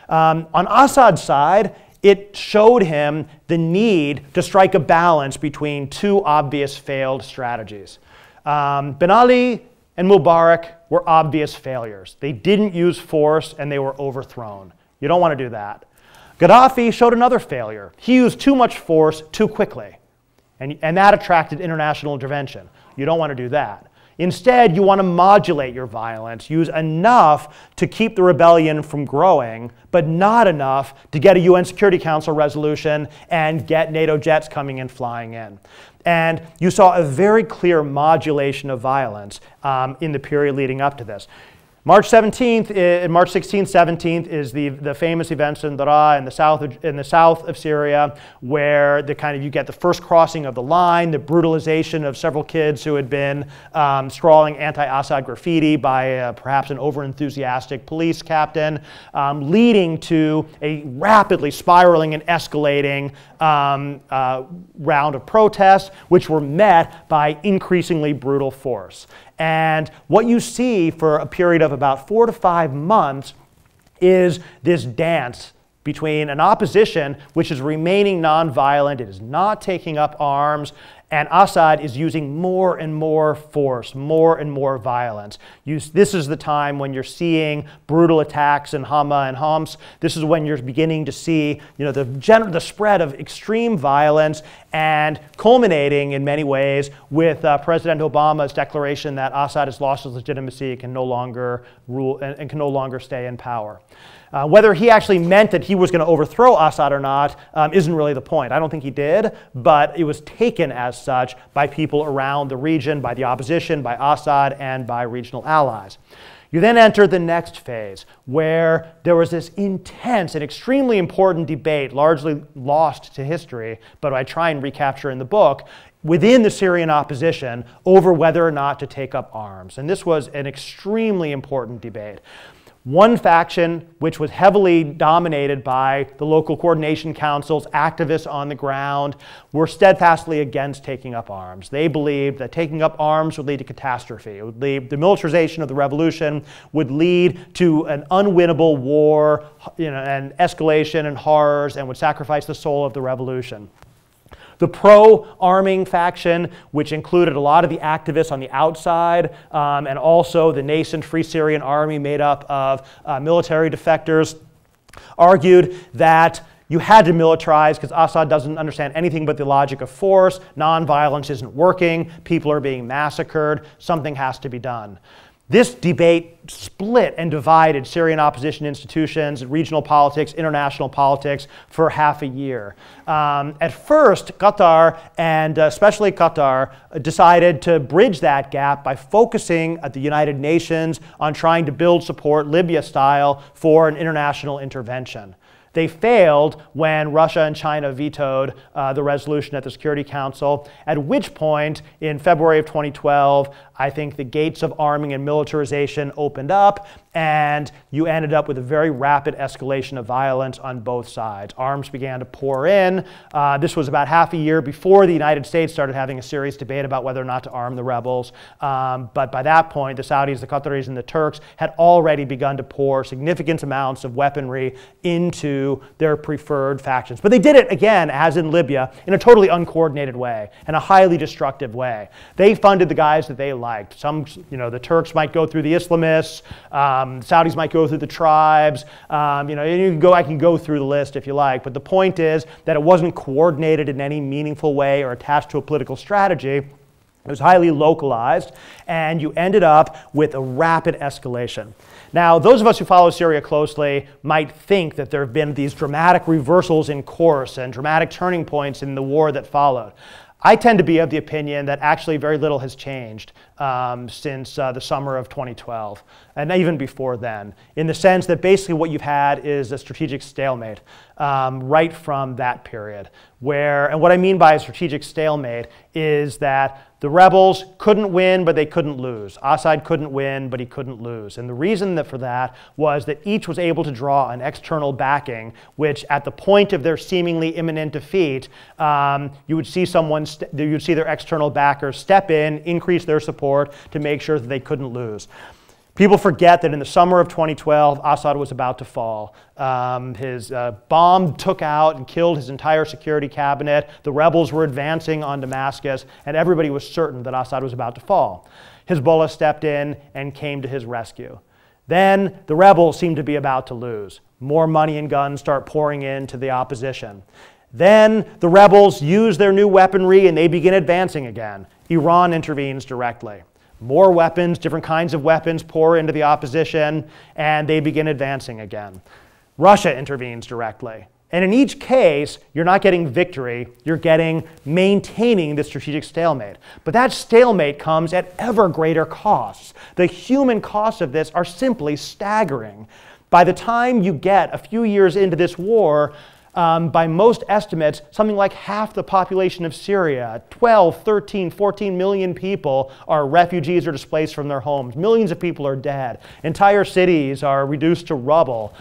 On Assad's side, it showed him the need to strike a balance between two obvious failed strategies. Ben Ali and Mubarak were obvious failures. They didn't use force and they were overthrown. You don't want to do that. Gaddafi showed another failure. He used too much force too quickly, and that attracted international intervention. You don't want to do that. Instead, you want to modulate your violence, use enough to keep the rebellion from growing, but not enough to get a UN Security Council resolution and get NATO jets coming and flying in. And you saw a very clear modulation of violence in the period leading up to this. March 16th, 17th is the famous events in Daraa in the south of Syria, where you get the first crossing of the line, the brutalization of several kids who had been scrawling anti-Assad graffiti by perhaps an over-enthusiastic police captain, leading to a rapidly spiraling and escalating round of protests, which were met by increasingly brutal force. And what you see for a period of about 4 to 5 months is this dance between an opposition which is remaining nonviolent, it is not taking up arms, and Assad is using more and more force, more and more violence. This is the time when you're seeing brutal attacks in Hama and Homs. This is when you're beginning to see the spread of extreme violence, and culminating in many ways with President Obama's declaration that Assad has lost his legitimacy and can no longer rule and can no longer stay in power. Whether he actually meant that he was going to overthrow Assad or not isn't really the point. I don't think he did, but it was taken as such by people around the region, by the opposition, by Assad, and by regional allies. You then enter the next phase, where there was this intense and extremely important debate, largely lost to history, but I try and recapture in the book, within the Syrian opposition over whether or not to take up arms. And this was an extremely important debate. One faction, which was heavily dominated by the local coordination councils, activists on the ground, were steadfastly against taking up arms. They believed that taking up arms would lead to catastrophe. It would lead, the militarization of the revolution would lead to an unwinnable war, and escalation and horrors, and would sacrifice the soul of the revolution. The pro-arming faction, which included a lot of the activists on the outside, and also the nascent Free Syrian Army made up of military defectors, argued that you had to militarize because Assad doesn't understand anything but the logic of force, nonviolence isn't working, people are being massacred, something has to be done. This debate split and divided Syrian opposition institutions, regional politics, international politics for half a year. At first, Qatar, and especially Qatar, decided to bridge that gap by focusing at the United Nations on trying to build support, Libya-style, for an international intervention. They failed when Russia and China vetoed the resolution at the Security Council, at which point, in February of 2012, I think the gates of arming and militarization opened up, and you ended up with a very rapid escalation of violence on both sides. Arms began to pour in. This was about half a year before the United States started having a serious debate about whether or not to arm the rebels. But by that point, the Saudis, the Qataris, and the Turks had already begun to pour significant amounts of weaponry into their preferred factions. But they did it, again, as in Libya, in a totally uncoordinated way, in a highly destructive way. They funded the guys that they liked. Some, the Turks might go through the Islamists. Saudis might go through the tribes, I can go through the list if you like, but the point is that it wasn't coordinated in any meaningful way or attached to a political strategy, It was highly localized, and you ended up with a rapid escalation. Now, those of us who follow Syria closely might think that there have been these dramatic reversals in course and dramatic turning points in the war that followed. I tend to be of the opinion that actually very little has changed since the summer of 2012, and even before then, in the sense that basically what you've had is a strategic stalemate right from that period, where, and what I mean by a strategic stalemate is that the rebels couldn't win, but they couldn't lose. Assad couldn't win, but he couldn't lose. And the reason for that was that each was able to draw on external backing, which at the point of their seemingly imminent defeat, you would see their external backers step in, increase their support to make sure that they couldn't lose. People forget that in the summer of 2012, Assad was about to fall. His bomb took out and killed his entire security cabinet. The rebels were advancing on Damascus, and everybody was certain that Assad was about to fall. Hezbollah stepped in and came to his rescue. Then the rebels seemed to be about to lose. More money and guns start pouring into the opposition. Then the rebels use their new weaponry, and they begin advancing again. Iran intervenes directly. More weapons, different kinds of weapons pour into the opposition, and they begin advancing again. Russia intervenes directly. And in each case, you're not getting victory, you're maintaining the strategic stalemate. But that stalemate comes at ever greater costs. The human costs of this are simply staggering. By the time you get a few years into this war, by most estimates, something like half the population of Syria, 12, 13, 14 million people, are refugees or displaced from their homes. Millions of people are dead. Entire cities are reduced to rubble.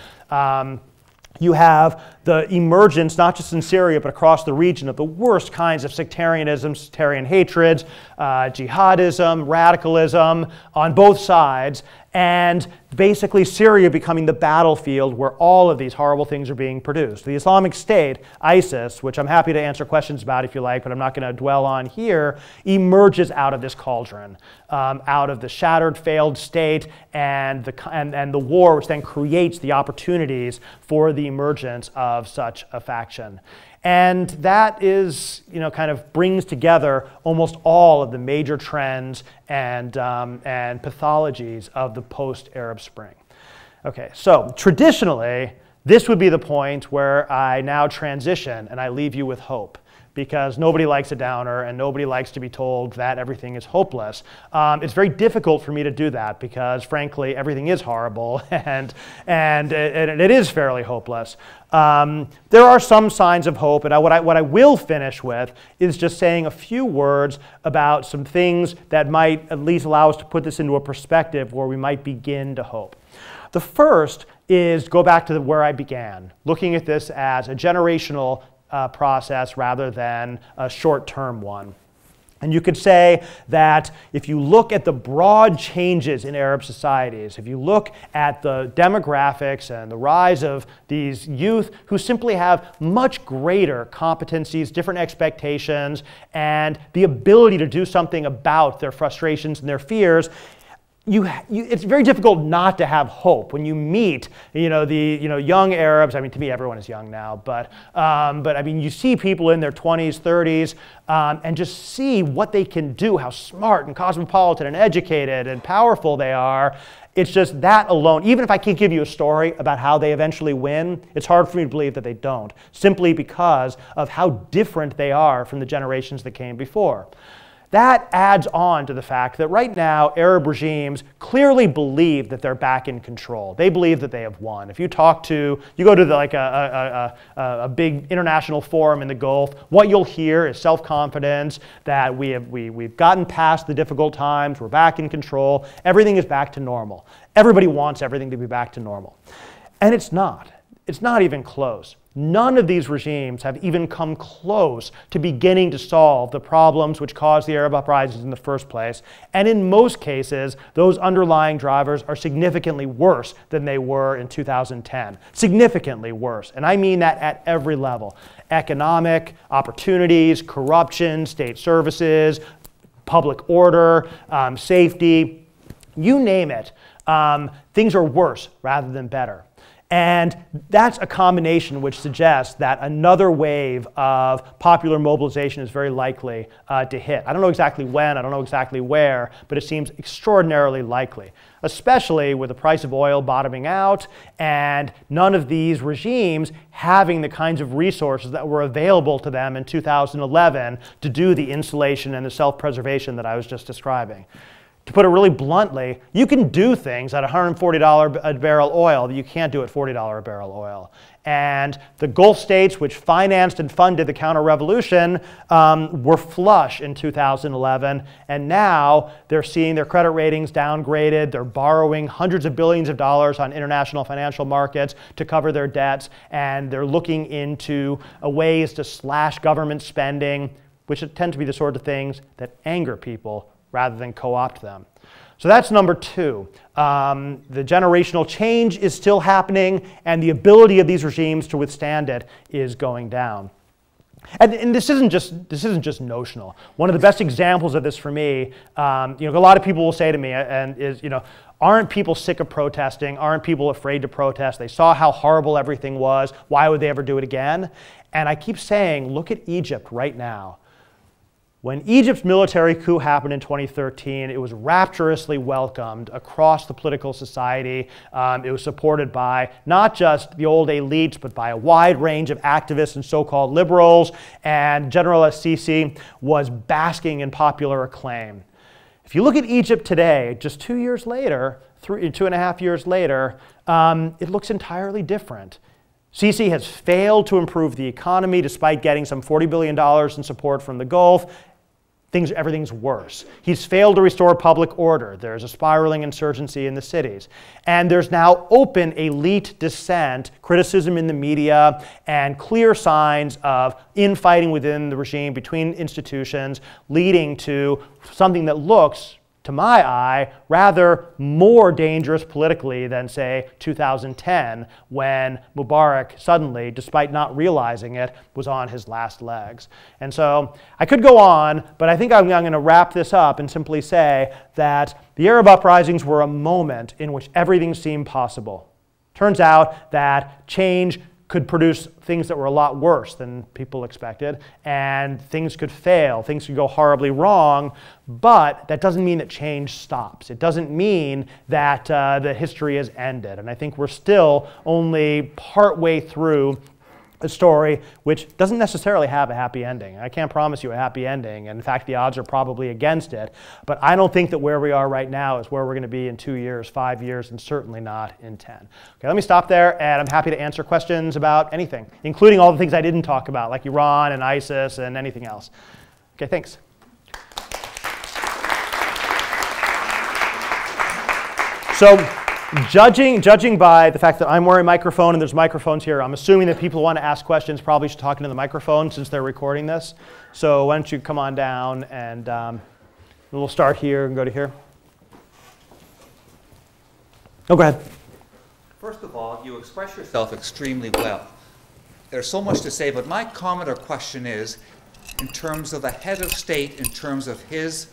You have the emergence, not just in Syria, but across the region, of the worst kinds of sectarianism, sectarian hatreds, jihadism, radicalism on both sides, and basically Syria becoming the battlefield where all of these horrible things are being produced. The Islamic State, ISIS, which I'm happy to answer questions about if you like, but I'm not going to dwell on here, emerges out of this cauldron, out of the shattered, failed state and the war, which then creates the opportunities for the emergence of such a faction. And that is, kind of brings together almost all of the major trends and pathologies of the post-Arab Spring. Okay, so traditionally, this would be the point where I now transition and I leave you with hope, because nobody likes a downer and nobody likes to be told that everything is hopeless. It's very difficult for me to do that because, frankly, everything is horrible and it is fairly hopeless. There are some signs of hope, and what I will finish with is just saying a few words about some things that might at least allow us to put this into a perspective where we might begin to hope. The first is go back to where I began, looking at this as a generational process rather than a short-term one. And you could say that if you look at the broad changes in Arab societies, if you look at the demographics and the rise of these youth who simply have much greater competencies, different expectations, and the ability to do something about their frustrations and their fears, it's very difficult not to have hope when you meet, young Arabs. I mean, to me, everyone is young now, but I mean, you see people in their 20s, 30s, and just see what they can do, how smart and cosmopolitan and educated and powerful they are. It's just that alone, even if I can't give you a story about how they eventually win, it's hard for me to believe that they don't, simply because of how different they are from the generations that came before. That adds on to the fact that right now, Arab regimes clearly believe that they're back in control. They believe that they have won. If you go to a big international forum in the Gulf, what you'll hear is self-confidence, that we've gotten past the difficult times, we're back in control, everything is back to normal. Everybody wants everything to be back to normal. And it's not. It's not even close. None of these regimes have even come close to beginning to solve the problems which caused the Arab uprisings in the first place. And in most cases, those underlying drivers are significantly worse than they were in 2010. Significantly worse. And I mean that at every level. Economic, opportunities, corruption, state services, public order, safety, you name it. Things are worse rather than better. And that's a combination which suggests that another wave of popular mobilization is very likely to hit. I don't know exactly when, I don't know exactly where, but it seems extraordinarily likely, especially with the price of oil bottoming out and none of these regimes having the kinds of resources that were available to them in 2011 to do the insulation and the self-preservation that I was just describing. To put it really bluntly, you can do things at $140 a barrel oil that you can't do at $40 a barrel oil. And the Gulf states, which financed and funded the counter-revolution, were flush in 2011. And now they're seeing their credit ratings downgraded. They're borrowing hundreds of billions of dollars on international financial markets to cover their debts. And they're looking into ways to slash government spending, which tend to be the sort of things that anger people rather than co-opt them. So that's number two. The generational change is still happening, and the ability of these regimes to withstand it is going down. And this isn't just notional. One of the best examples of this for me, a lot of people will say to me, aren't people sick of protesting? Aren't people afraid to protest? They saw how horrible everything was. Why would they ever do it again? And I keep saying, look at Egypt right now. When Egypt's military coup happened in 2013, it was rapturously welcomed across the political society. It was supported by not just the old elites, but by a wide range of activists and so-called liberals, and General al-Sisi was basking in popular acclaim. If you look at Egypt today, just 2 years later, 2.5 years later, it looks entirely different. Sisi has failed to improve the economy despite getting some $40 billion in support from the Gulf. Everything's worse. He's failed to restore public order. There's a spiraling insurgency in the cities. And there's now open elite dissent, criticism in the media, and clear signs of infighting within the regime between institutions, leading to something that looks, to my eye, rather more dangerous politically than, say, 2010, when Mubarak suddenly, despite not realizing it, was on his last legs. And so I could go on, but I think I'm going to wrap this up and simply say that the Arab uprisings were a moment in which everything seemed possible. Turns out that change could produce things that were a lot worse than people expected, and things could fail, things could go horribly wrong, but that doesn't mean that change stops. It doesn't mean that the history has ended, and I think we're still only partway through a story which doesn't necessarily have a happy ending. I can't promise you a happy ending, and in fact the odds are probably against it, but I don't think that where we are right now is where we're going to be in 2 years, 5 years, and certainly not in 10. Okay, let me stop there, and I'm happy to answer questions about anything, including all the things I didn't talk about, like Iran and ISIS and anything else. Okay, thanks. So, Judging by the fact that I'm wearing a microphone and there's microphones here, I'm assuming that people who want to ask questions probably should talk into the microphone since they're recording this. So why don't you come on down, and we'll start here and go to here. Oh, go ahead. First of all, you express yourself extremely well. There's so much to say, but my comment or question is, in terms of the head of state, in terms of his,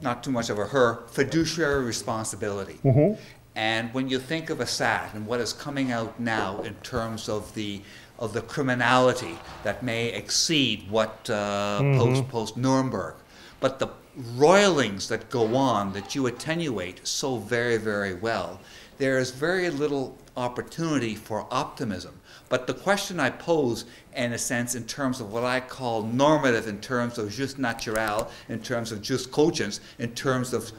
not too much of a her, fiduciary responsibility. Mm-hmm. And when you think of Assad and what is coming out now in terms of the criminality that may exceed what post-Nuremberg, but the roilings that go on that you attenuate so very, very well, there is very little opportunity for optimism. But the question I pose, in a sense, in terms of what I call normative, in terms of jus naturel, in terms of jus cogens, in terms of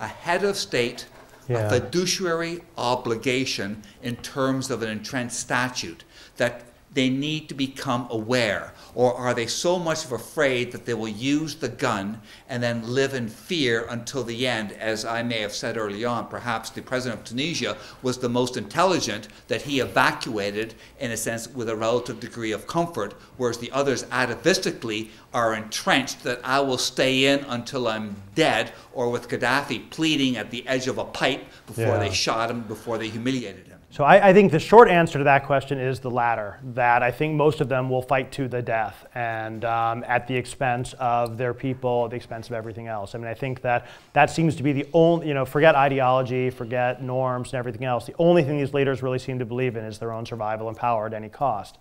a head of state, yeah, a fiduciary obligation in terms of an entrenched statute, that they need to become aware, or are they so much of afraid that they will use the gun and then live in fear until the end? As I may have said early on, perhaps the president of Tunisia was the most intelligent, that he evacuated, in a sense, with a relative degree of comfort, whereas the others atavistically are entrenched that I will stay in until I'm dead, or with Gaddafi pleading at the edge of a pipe before, yeah, they shot him, before they humiliated him. So I think the short answer to that question is the latter, that I think most of them will fight to the death and at the expense of their people, at the expense of everything else. I mean, I think that that seems to be the only, you know, forget ideology, forget norms and everything else. The only thing these leaders really seem to believe in is their own survival and power at any cost.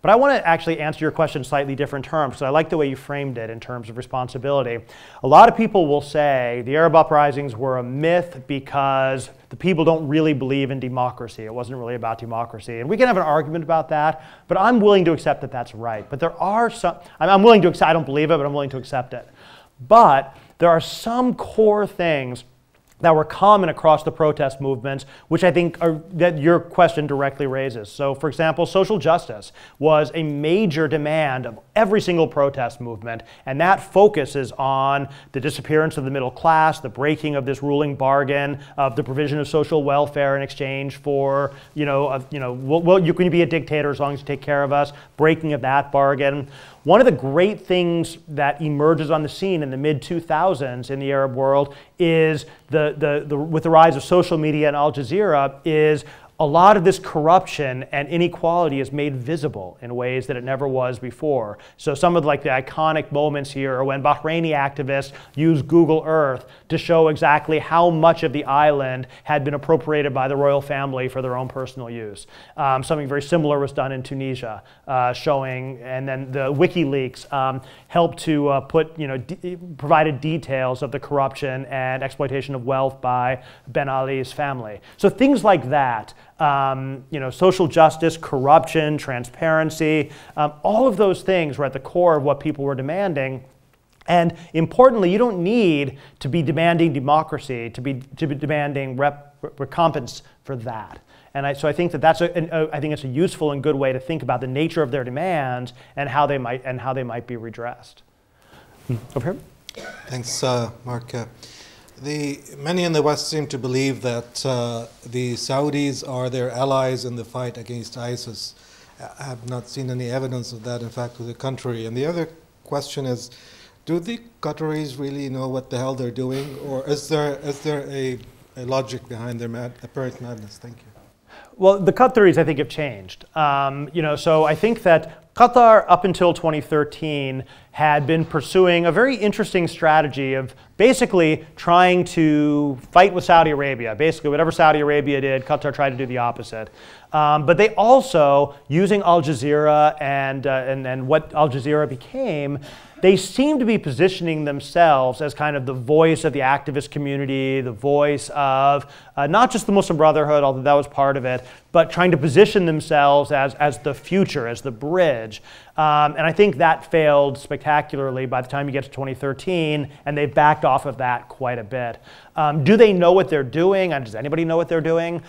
But I want to actually answer your question in slightly different terms, because I like the way you framed it in terms of responsibility. A lot of people will say the Arab uprisings were a myth because the people don't really believe in democracy. It wasn't really about democracy. And we can have an argument about that, but I'm willing to accept that that's right. But there are some, I'm willing to accept, I don't believe it, but I'm willing to accept it. But there are some core things that were common across the protest movements, which I think are, that your question directly raises. So for example, social justice was a major demand of every single protest movement, and that focuses on the disappearance of the middle class, the breaking of this ruling bargain, of the provision of social welfare in exchange for, well, you can be a dictator as long as you take care of us, breaking of that bargain. One of the great things that emerges on the scene in the mid-2000s in the Arab world is with the rise of social media and Al Jazeera is a lot of this corruption and inequality is made visible in ways that it never was before. So some of like the iconic moments here are when Bahraini activists used Google Earth to show exactly how much of the island had been appropriated by the royal family for their own personal use. Something very similar was done in Tunisia, showing, and then the WikiLeaks helped to provided details of the corruption and exploitation of wealth by Ben Ali's family. So things like that. Social justice, corruption, transparency, all of those things were at the core of what people were demanding. And importantly, you don't need to be demanding democracy, to be demanding recompense for that. And so I think that that's I think it's a useful and good way to think about the nature of their demands and how they might be redressed. Over here. Thanks, Mark. Many in the West seem to believe that the Saudis are their allies in the fight against ISIS. I have not seen any evidence of that, in fact, to the contrary. And the other question is, do the Qataris really know what the hell they're doing? Or is there a logic behind their apparent madness? Thank you. Well, the Qataris, I think, have changed. So I think that Qatar, up until 2013, had been pursuing a very interesting strategy of basically trying to fight with Saudi Arabia. Basically, whatever Saudi Arabia did, Qatar tried to do the opposite. But they also, using Al Jazeera and what Al Jazeera became, they seem to be positioning themselves as kind of the voice of the activist community, the voice of not just the Muslim Brotherhood, although that was part of it, but trying to position themselves as the future, as the bridge. And I think that failed spectacularly by the time you get to 2013, and they've backed off of that quite a bit. Do they know what they're doing? Does anybody know what they're doing?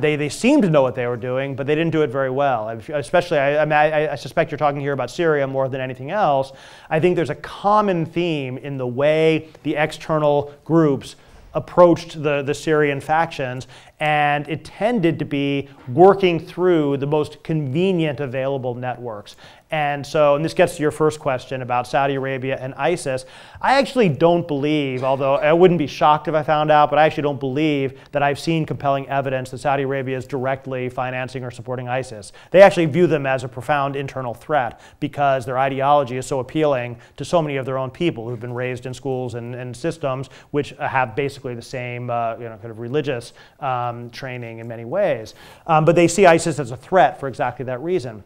They seem to know what they were doing, but they didn't do it very well. Especially, I suspect you're talking here about Syria more than anything else. I think there's a common theme in the way the external groups approached the Syrian factions, and it tended to be working through the most convenient available networks. And so, and this gets to your first question about Saudi Arabia and ISIS. I actually don't believe, although I wouldn't be shocked if I found out, but I actually don't believe that I've seen compelling evidence that Saudi Arabia is directly financing or supporting ISIS. They actually view them as a profound internal threat because their ideology is so appealing to so many of their own people who've been raised in schools and systems which have basically the same kind of religious training in many ways. But they see ISIS as a threat for exactly that reason.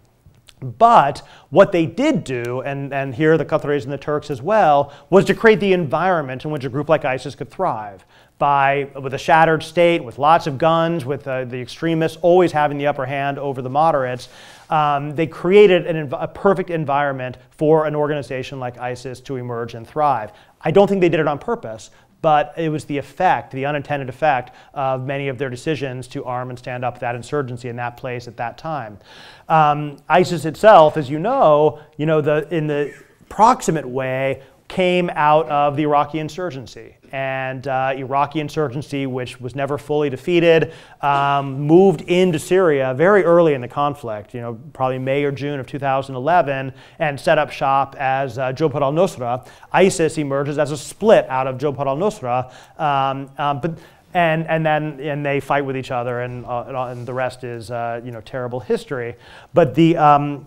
But what they did do, and here the Qataris and the Turks as well, was to create the environment in which a group like ISIS could thrive. With a shattered state, with lots of guns, with the extremists always having the upper hand over the moderates, they created a perfect environment for an organization like ISIS to emerge and thrive. I don't think they did it on purpose, but it was the effect, the unintended effect of many of their decisions to arm and stand up that insurgency in that place at that time. ISIS itself, as in the proximate way, came out of the Iraqi insurgency. And Iraqi insurgency, which was never fully defeated, moved into Syria very early in the conflict, probably May or June of 2011, and set up shop as Jabhat al-Nusra. ISIS emerges as a split out of Jabhat al-Nusra. But And they fight with each other, and the rest is terrible history. But the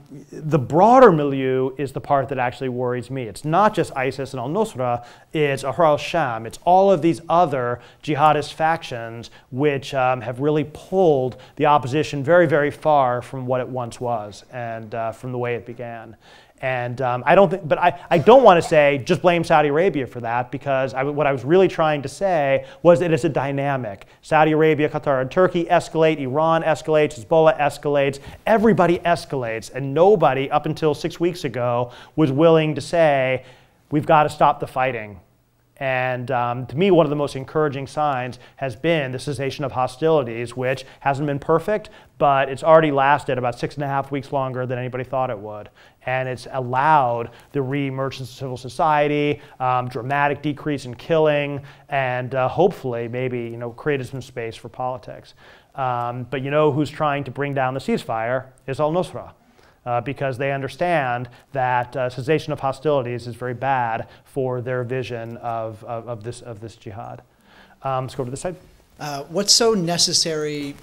broader milieu is the part that actually worries me. It's not just ISIS and al-Nusra. It's Ahrar al-Sham. It's all of these other jihadist factions which have really pulled the opposition very, very far from what it once was and from the way it began. And I don't want to say just blame Saudi Arabia for that, because what I was really trying to say was that it's a dynamic. Saudi Arabia, Qatar, and Turkey escalate, Iran escalates, Hezbollah escalates, everybody escalates, and nobody up until 6 weeks ago was willing to say, we've got to stop the fighting. And to me, one of the most encouraging signs has been the cessation of hostilities, which hasn't been perfect, but it's already lasted about 6.5 weeks longer than anybody thought it would. And it's allowed the re-emergence of civil society, dramatic decrease in killing, and hopefully maybe created some space for politics. But you know who's trying to bring down the ceasefire is al-Nusra. Because they understand that cessation of hostilities is very bad for their vision of this jihad. Let's go to this side. What's so necessary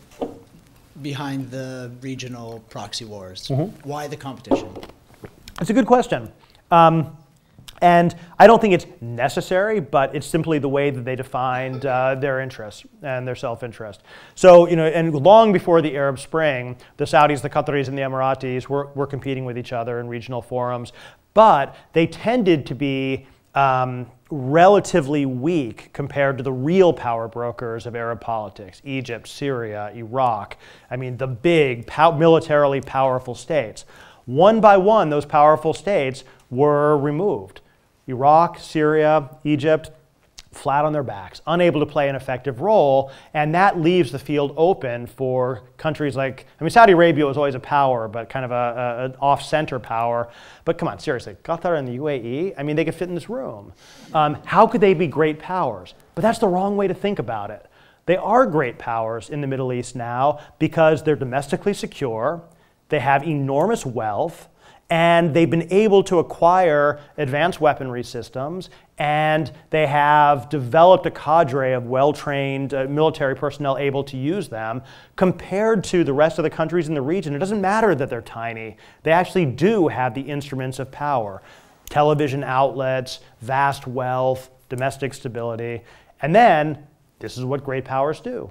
behind the regional proxy wars? Mm-hmm. Why the competition? It's a good question. And I don't think it's necessary, but it's simply the way that they defined their interests and their self-interest. So, and long before the Arab Spring, the Saudis, the Qataris, and the Emiratis were competing with each other in regional forums, but they tended to be relatively weak compared to the real power brokers of Arab politics: Egypt, Syria, Iraq. I mean, the big, militarily powerful states. One by one, those powerful states were removed. Iraq, Syria, Egypt, flat on their backs, unable to play an effective role, and that leaves the field open for countries like, Saudi Arabia was always a power, but kind of an off-center power. But come on, seriously, Qatar and the UAE, they could fit in this room. How could they be great powers? But that's the wrong way to think about it. They are great powers in the Middle East now because they're domestically secure, they have enormous wealth, and they've been able to acquire advanced weaponry systems, and they have developed a cadre of well-trained military personnel able to use them. Compared to the rest of the countries in the region, it doesn't matter that they're tiny. They actually do have the instruments of power: television outlets, vast wealth, domestic stability. And then, this is what great powers do.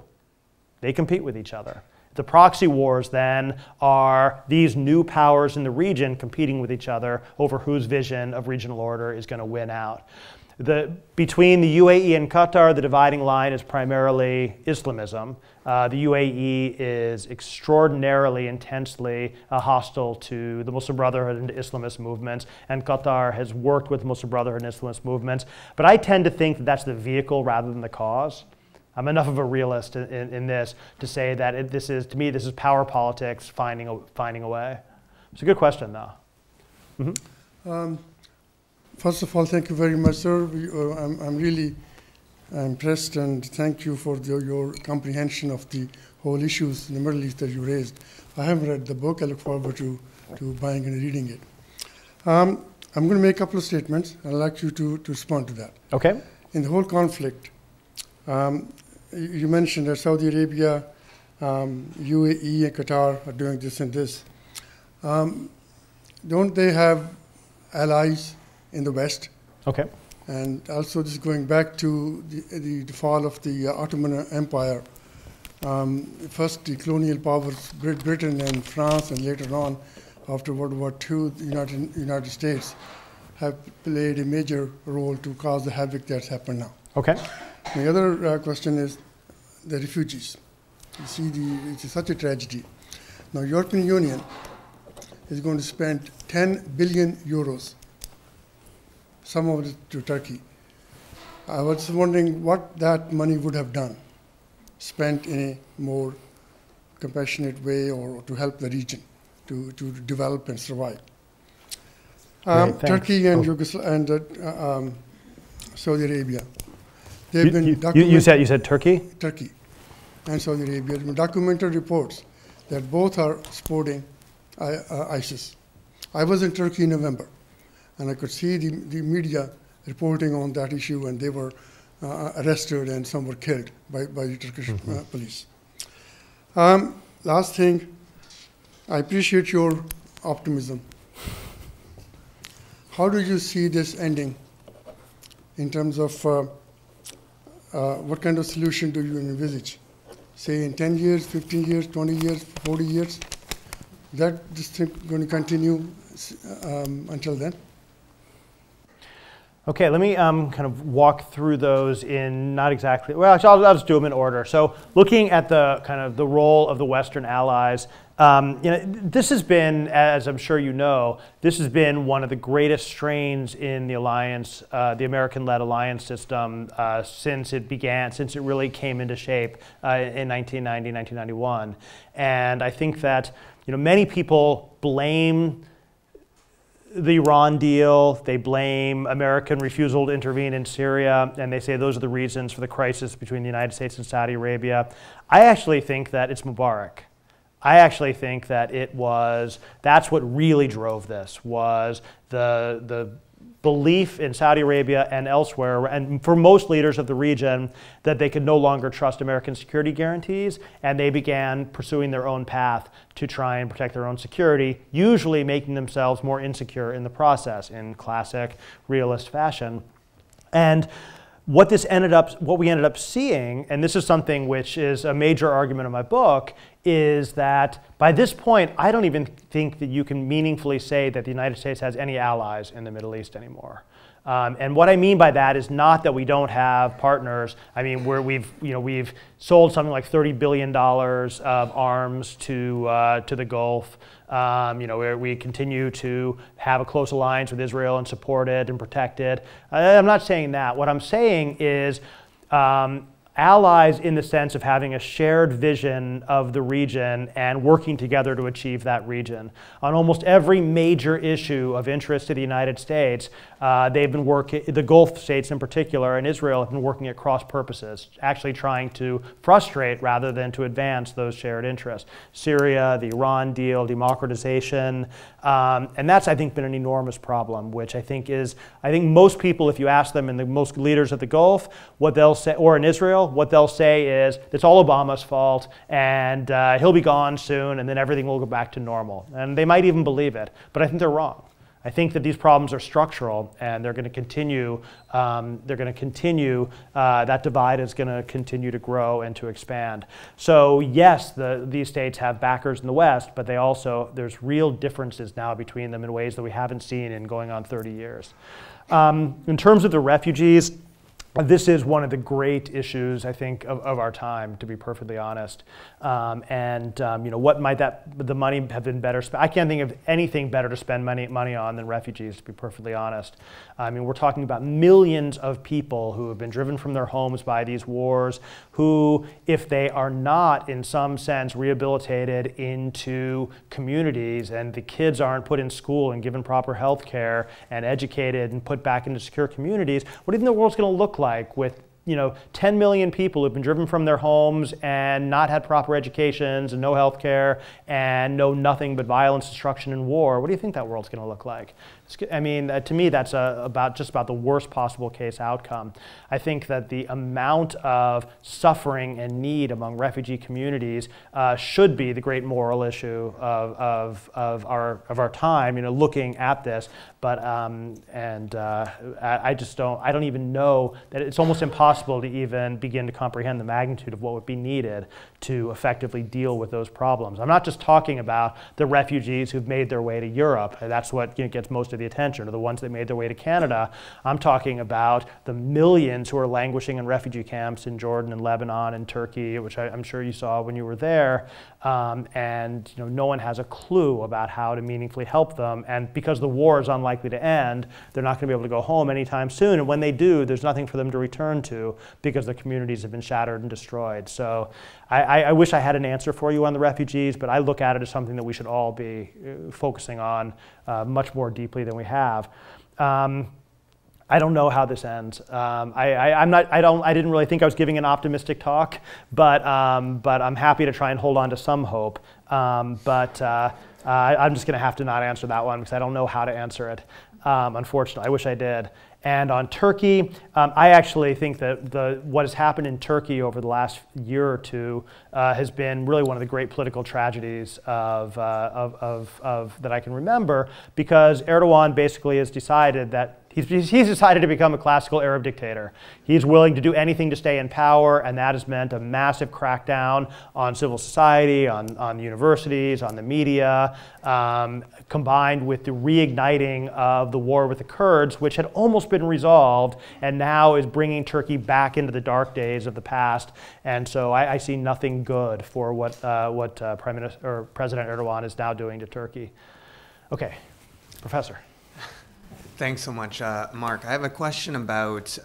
They compete with each other. The proxy wars then are these new powers in the region competing with each other over whose vision of regional order is going to win out. Between the UAE and Qatar, the dividing line is primarily Islamism. The UAE is extraordinarily, intensely hostile to the Muslim Brotherhood and Islamist movements, and Qatar has worked with Muslim Brotherhood and Islamist movements. But I tend to think that that's the vehicle rather than the cause. I'm enough of a realist in this to say that to me this is power politics finding a way. It's a good question, though. Mm-hmm. First of all, thank you very much, sir. I'm really impressed, and thank you for your comprehension of the whole issues in the Middle East that you raised. I haven't read the book. I look forward to buying and reading it. I'm going to make a couple of statements. I'd like you to respond to that. Okay. In the whole conflict, you mentioned that Saudi Arabia, UAE, and Qatar are doing this and this. Don't they have allies in the West? Okay. And also, just going back to the fall of the Ottoman Empire, first the colonial powers, Britain and France, and later on, after World War II, the United States, have played a major role to cause the havoc that's happened now. Okay. My other question is the refugees. You see, it's such a tragedy. Now, European Union is going to spend 10 billion euros, some of it to Turkey. I was wondering what that money would have done, spent in a more compassionate way or to help the region to develop and survive. Turkey and Saudi Arabia. They've been you said Turkey? Turkey and Saudi Arabia. There have been documented reports that both are supporting ISIS. I was in Turkey in November, and I could see the media reporting on that issue, and they were arrested and some were killed by the Turkish police. Last thing, I appreciate your optimism. How do you see this ending in terms of what kind of solution do you envisage? Say in 10 years, 15 years, 20 years, 40 years? That this thing going to continue until then? Okay, let me kind of walk through those in not exactly, well, actually I'll just do them in order. So looking at the kind of the role of the Western allies, you know, this has been, as I'm sure you know, this has been one of the greatest strains in the alliance, the American-led alliance system since it began, since it really came into shape in 1990, 1991. And I think that, you know, many people blame the Iran deal, they blame American refusal to intervene in Syria, and they say those are the reasons for the crisis between the United States and Saudi Arabia. I actually think that it's Mubarak. I actually think that it was, that's what really drove this, was the belief in Saudi Arabia and elsewhere, and for most leaders of the region, that they could no longer trust American security guarantees, and they began pursuing their own path to try and protect their own security, usually making themselves more insecure in the process, in classic realist fashion. And what this ended up, what we ended up seeing, and this is something which is a major argument in my book, is that by this point, I don't even think that you can meaningfully say that the United States has any allies in the Middle East anymore. And what I mean by that is not that we don't have partners. I mean, we've sold something like $30 billion of arms to the Gulf. You know, where we continue to have a close alliance with Israel and support it and protect it. I'm not saying that. What I'm saying is, allies in the sense of having a shared vision of the region and working together to achieve that region. On almost every major issue of interest to the United States, they've been working, the Gulf states in particular and Israel have been working at cross purposes, actually trying to frustrate rather than to advance those shared interests. Syria, the Iran deal, democratization, and that's, I think, been an enormous problem, which I think is, I think most people, if you ask them, and the most leaders of the Gulf, what they'll say, or in Israel, what they'll say is, it's all Obama's fault, and he'll be gone soon, and then everything will go back to normal. And they might even believe it, but I think they're wrong. I think that these problems are structural, and they're going to continue. That divide is going to continue to grow and to expand. So yes, these states have backers in the West, but they also, there's real differences now between them in ways that we haven't seen in going on 30 years. In terms of the refugees, this is one of the great issues, I think, of our time, to be perfectly honest. You know, what might the money have been better spent? I can't think of anything better to spend money on than refugees, to be perfectly honest. I mean, we're talking about millions of people who have been driven from their homes by these wars, who, if they are not in some sense rehabilitated into communities, and the kids aren't put in school and given proper health care and educated and put back into secure communities, what do you think the world's going to look like? With, you know, 10 million people who've been driven from their homes and not had proper educations and no health care and know nothing but violence, destruction, and war. What do you think that world's going to look like? I mean, to me, that's just about the worst possible case outcome. I think that the amount of suffering and need among refugee communities should be the great moral issue of our time. You know, looking at this, but I just don't. I don't even know that it's almost impossible to even begin to comprehend the magnitude of what would be needed to effectively deal with those problems. I'm not just talking about the refugees who've made their way to Europe. That's what, you know, gets most of the attention, or the ones that made their way to Canada. I'm talking about the millions who are languishing in refugee camps in Jordan and Lebanon and Turkey, which I'm sure you saw when you were there. And, you know, no one has a clue about how to meaningfully help them. And because the war is unlikely to end, they're not going to be able to go home anytime soon. And when they do, there's nothing for them to return to because their communities have been shattered and destroyed. So I wish I had an answer for you on the refugees, but I look at it as something that we should all be focusing on much more deeply than we have. I don't know how this ends. I didn't really think I was giving an optimistic talk, but I'm happy to try and hold on to some hope. I'm just going to have to not answer that one because I don't know how to answer it. Unfortunately, I wish I did. And on Turkey, I actually think that what has happened in Turkey over the last year or two has been really one of the great political tragedies that I can remember, because Erdogan basically has decided that he's decided to become a classical Arab dictator. He's willing to do anything to stay in power, and that has meant a massive crackdown on civil society, on universities, on the media, combined with the reigniting of the war with the Kurds, which had almost been resolved and now is bringing Turkey back into the dark days of the past. And so I see nothing good for what Prime Minister or President Erdogan is now doing to Turkey. Okay, Professor. Thanks so much, Mark. I have a question about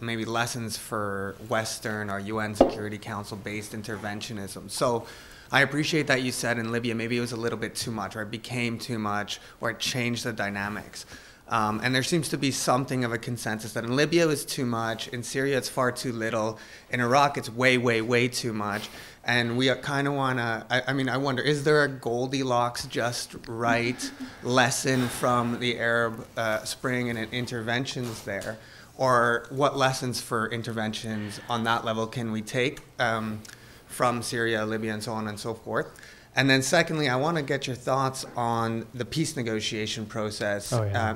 maybe lessons for Western or UN Security Council-based interventionism. So I appreciate that you said in Libya maybe it was a little bit too much, or it became too much, or it changed the dynamics. And there seems to be something of a consensus that in Libya it was too much, in Syria it's far too little, in Iraq it's way, way, way too much. And we kind of want to, I wonder, is there a Goldilocks just right lesson from the Arab Spring and interventions there? Or what lessons for interventions on that level can we take from Syria, Libya, and so on and so forth? And then secondly, I want to get your thoughts on the peace negotiation process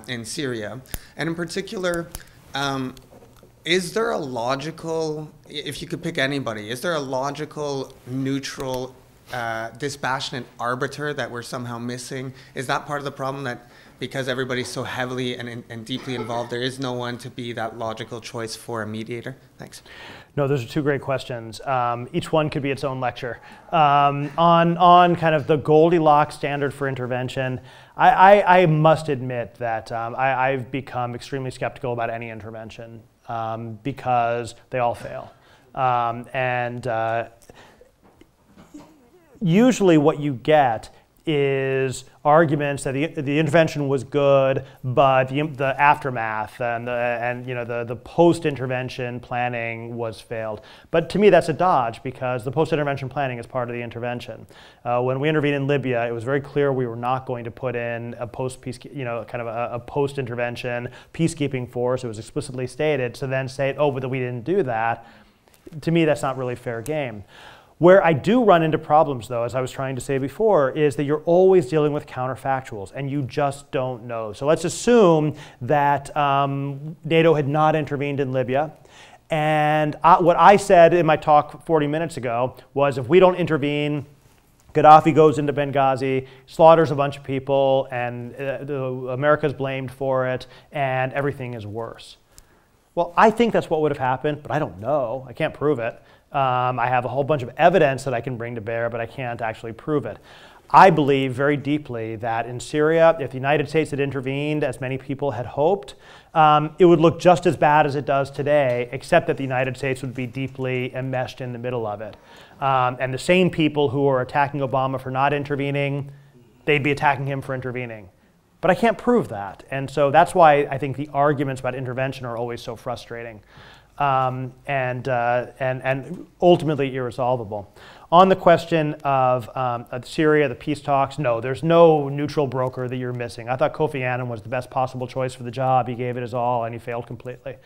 in Syria. And in particular, is there a logical, if you could pick anybody, is there a logical, neutral, dispassionate arbiter that we're somehow missing? Is that part of the problem, that because everybody's so heavily and deeply involved, there is no one to be that logical choice for a mediator? Thanks. No, those are two great questions. Each one could be its own lecture. On kind of the Goldilocks standard for intervention, I must admit that I've become extremely skeptical about any intervention because they all fail. And usually what you get is arguments that the intervention was good, but the aftermath and the post-intervention planning was failed. But to me, that's a dodge, because the post-intervention planning is part of the intervention. When we intervened in Libya, it was very clear we were not going to put in a post-peace, kind of a post-intervention peacekeeping force. It was explicitly stated. So then say, oh, but we didn't do that. To me, that's not really fair game. Where I do run into problems, though, as I was trying to say before, is that you're always dealing with counterfactuals, and you just don't know. So let's assume that NATO had not intervened in Libya. And what I said in my talk 40 minutes ago was, if we don't intervene, Gaddafi goes into Benghazi, slaughters a bunch of people, and America's blamed for it, and everything is worse. Well, I think that's what would have happened, but I don't know. I can't prove it. I have a whole bunch of evidence that I can bring to bear, but I can't actually prove it. I believe very deeply that in Syria, if the United States had intervened, as many people had hoped, it would look just as bad as it does today, except that the United States would be deeply enmeshed in the middle of it. And the same people who are attacking Obama for not intervening, they'd be attacking him for intervening. But I can't prove that. And so that's why I think the arguments about intervention are always so frustrating. And ultimately irresolvable. On the question of Syria, the peace talks, no, there's no neutral broker that you're missing. I thought Kofi Annan was the best possible choice for the job. He gave it his all, and he failed completely.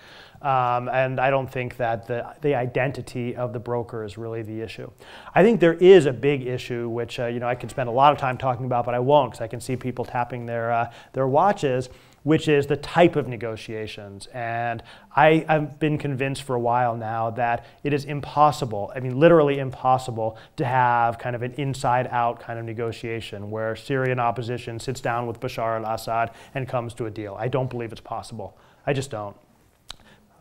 And I don't think that the identity of the broker is really the issue. I think there is a big issue, which I could spend a lot of time talking about, but I won't, because I can see people tapping their watches, which is the type of negotiations. And I've been convinced for a while now that it is impossible, I mean literally impossible, to have kind of an inside-out kind of negotiation where Syrian opposition sits down with Bashar al-Assad and comes to a deal. I don't believe it's possible. I just don't.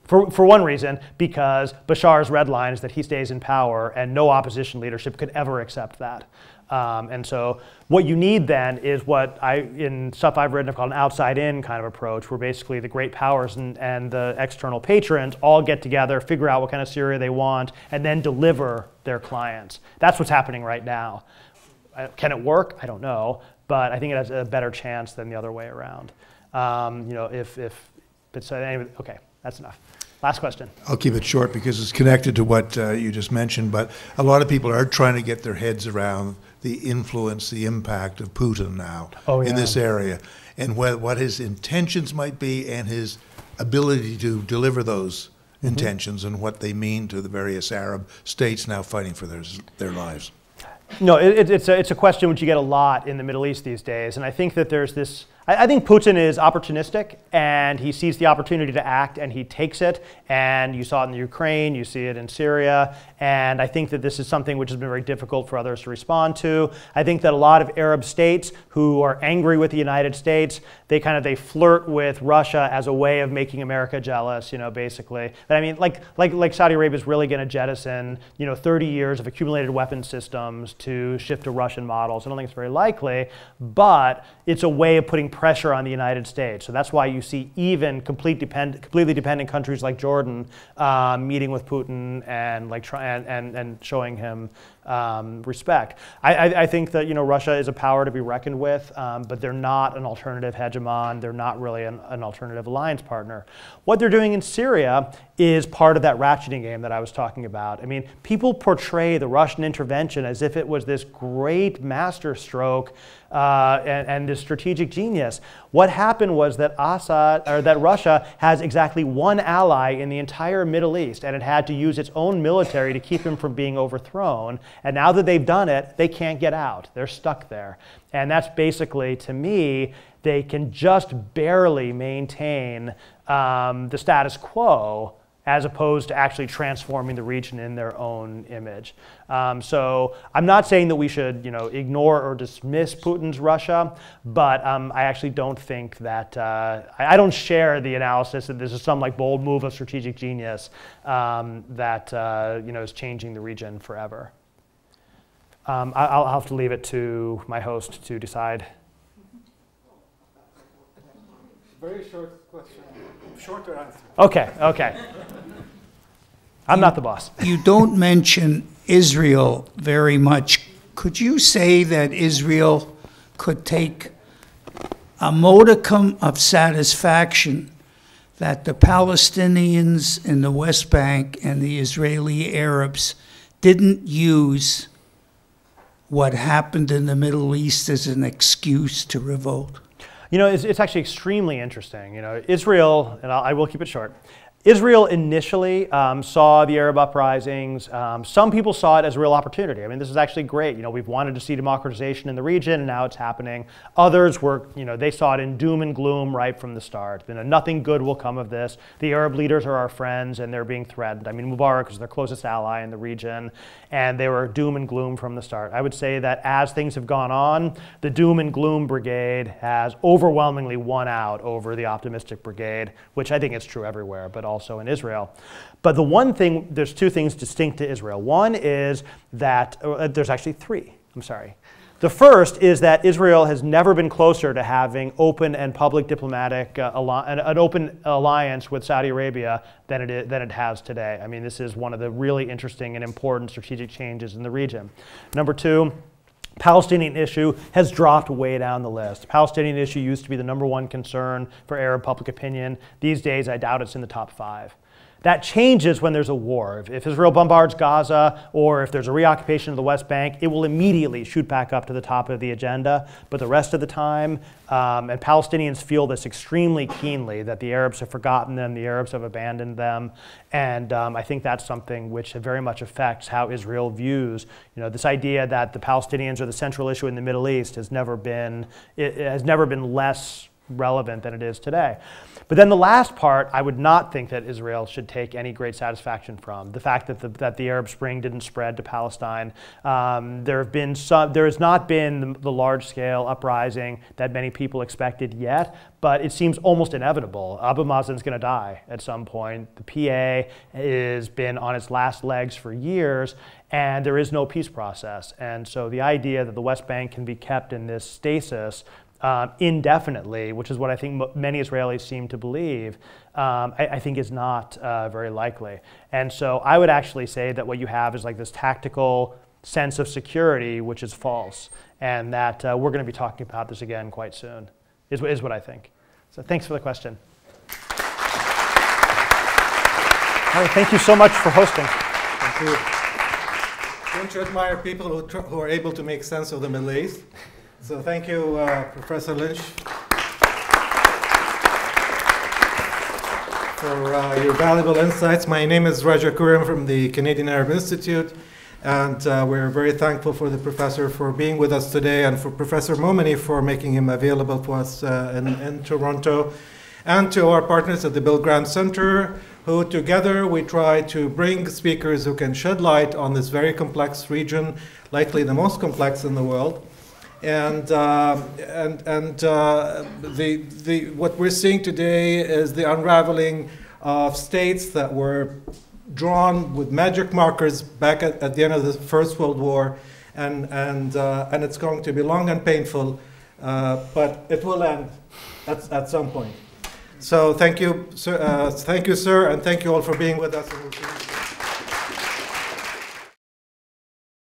For one reason, because Bashar's red line is that he stays in power, and no opposition leadership could ever accept that. And so what you need then is what in stuff I've written, I've called an outside-in kind of approach, where basically the great powers and the external patrons all get together, figure out what kind of Syria they want, and then deliver their clients. That's what's happening right now. Can it work? I don't know, but I think it has a better chance than the other way around. Anyway, okay, that's enough. Last question. I'll keep it short because it's connected to what you just mentioned, but a lot of people are trying to get their heads around the influence, the impact of Putin now in this area, and what his intentions might be and his ability to deliver those intentions and what they mean to the various Arab states now fighting for their lives? No, it's a question which you get a lot in the Middle East these days, and I think that there's this, I think Putin is opportunistic, and he sees the opportunity to act, and he takes it, and you saw it in the Ukraine, you see it in Syria, and I think that this is something which has been very difficult for others to respond to. I think that a lot of Arab states who are angry with the United States, they flirt with Russia as a way of making America jealous, basically. But I mean, like Saudi Arabia is really going to jettison, 30 years of accumulated weapons systems to shift to Russian models. I don't think it's very likely, but it's a way of putting pressure on the United States. So that's why you see even completely dependent countries like Jordan meeting with Putin and showing him respect. I think that Russia is a power to be reckoned with, but they're not an alternative hegemon. They're not really an alternative alliance partner. What they're doing in Syria is part of that ratcheting game that I was talking about. I mean, people portray the Russian intervention as if it was this great masterstroke and this strategic genius. What happened was that Russia has exactly one ally in the entire Middle East, and it had to use its own military to keep him from being overthrown. And now that they've done it, they can't get out. They're stuck there. And that's basically, to me, they can just barely maintain the status quo as opposed to actually transforming the region in their own image. So I'm not saying that we should ignore or dismiss Putin's Russia, but I actually don't think that, I don't share the analysis that this is some bold move of strategic genius that is changing the region forever. I'll have to leave it to my host to decide. Very short question. Shorter answer. Okay, okay. I'm not the boss. You don't mention Israel very much. Could you say that Israel could take a modicum of satisfaction that the Palestinians in the West Bank and the Israeli Arabs didn't use what happened in the Middle East as an excuse to revolt? It's actually extremely interesting. Israel, and I will keep it short, Israel initially saw the Arab uprisings. Some people saw it as a real opportunity. I mean, this is actually great. We've wanted to see democratization in the region, and now it's happening. Others were, they saw it in doom and gloom right from the start. Nothing good will come of this. The Arab leaders are our friends, and they're being threatened. I mean, Mubarak is their closest ally in the region, and they were doom and gloom from the start. I would say that as things have gone on, the doom and gloom brigade has overwhelmingly won out over the optimistic brigade, which I think is true everywhere, but also in Israel. But the one thing, there's two things distinct to Israel. One is that, there's actually three, I'm sorry. The first is that Israel has never been closer to having open and public diplomatic, an open alliance with Saudi Arabia than it has today. I mean, this is one of the really interesting and important strategic changes in the region. Number two, Palestinian issue has dropped way down the list. Palestinian issue used to be the #1 concern for Arab public opinion. These days, I doubt it's in the top 5. That changes when there's a war. If Israel bombards Gaza or if there's a reoccupation of the West Bank, it will immediately shoot back up to the top of the agenda. But the rest of the time, and Palestinians feel this extremely keenly, that the Arabs have forgotten them, the Arabs have abandoned them. And I think that's something which very much affects how Israel views, this idea that the Palestinians are the central issue in the Middle East has never been less relevant than it is today. But then the last part, I would not think that Israel should take any great satisfaction from. The fact that the Arab Spring didn't spread to Palestine. There has not been the large-scale uprising that many people expected yet, but it seems almost inevitable. Abu Mazen's going to die at some point. The PA has been on its last legs for years, and there is no peace process. And so the idea that the West Bank can be kept in this stasis indefinitely, which is what I think many Israelis seem to believe, I think is not very likely. And so I would actually say that what you have is this tactical sense of security, which is false, and that we're going to be talking about this again quite soon, is what I think. So thanks for the question. All right, thank you so much for hosting. Thank you. Don't you admire people who are able to make sense of the Middle East? So thank you, Professor Lynch. for your valuable insights. My name is Raja Kurim from the Canadian Arab Institute, and we're very thankful for the professor for being with us today, and for Professor Momani for making him available to us in Toronto, and to our partners at the Bill Graham Center, who together we try to bring speakers who can shed light on this very complex region, likely the most complex in the world. What we're seeing today is the unraveling of states that were drawn with magic markers back at the end of the First World War, and it's going to be long and painful, but it will end at some point. So thank you, sir, and thank you all for being with us.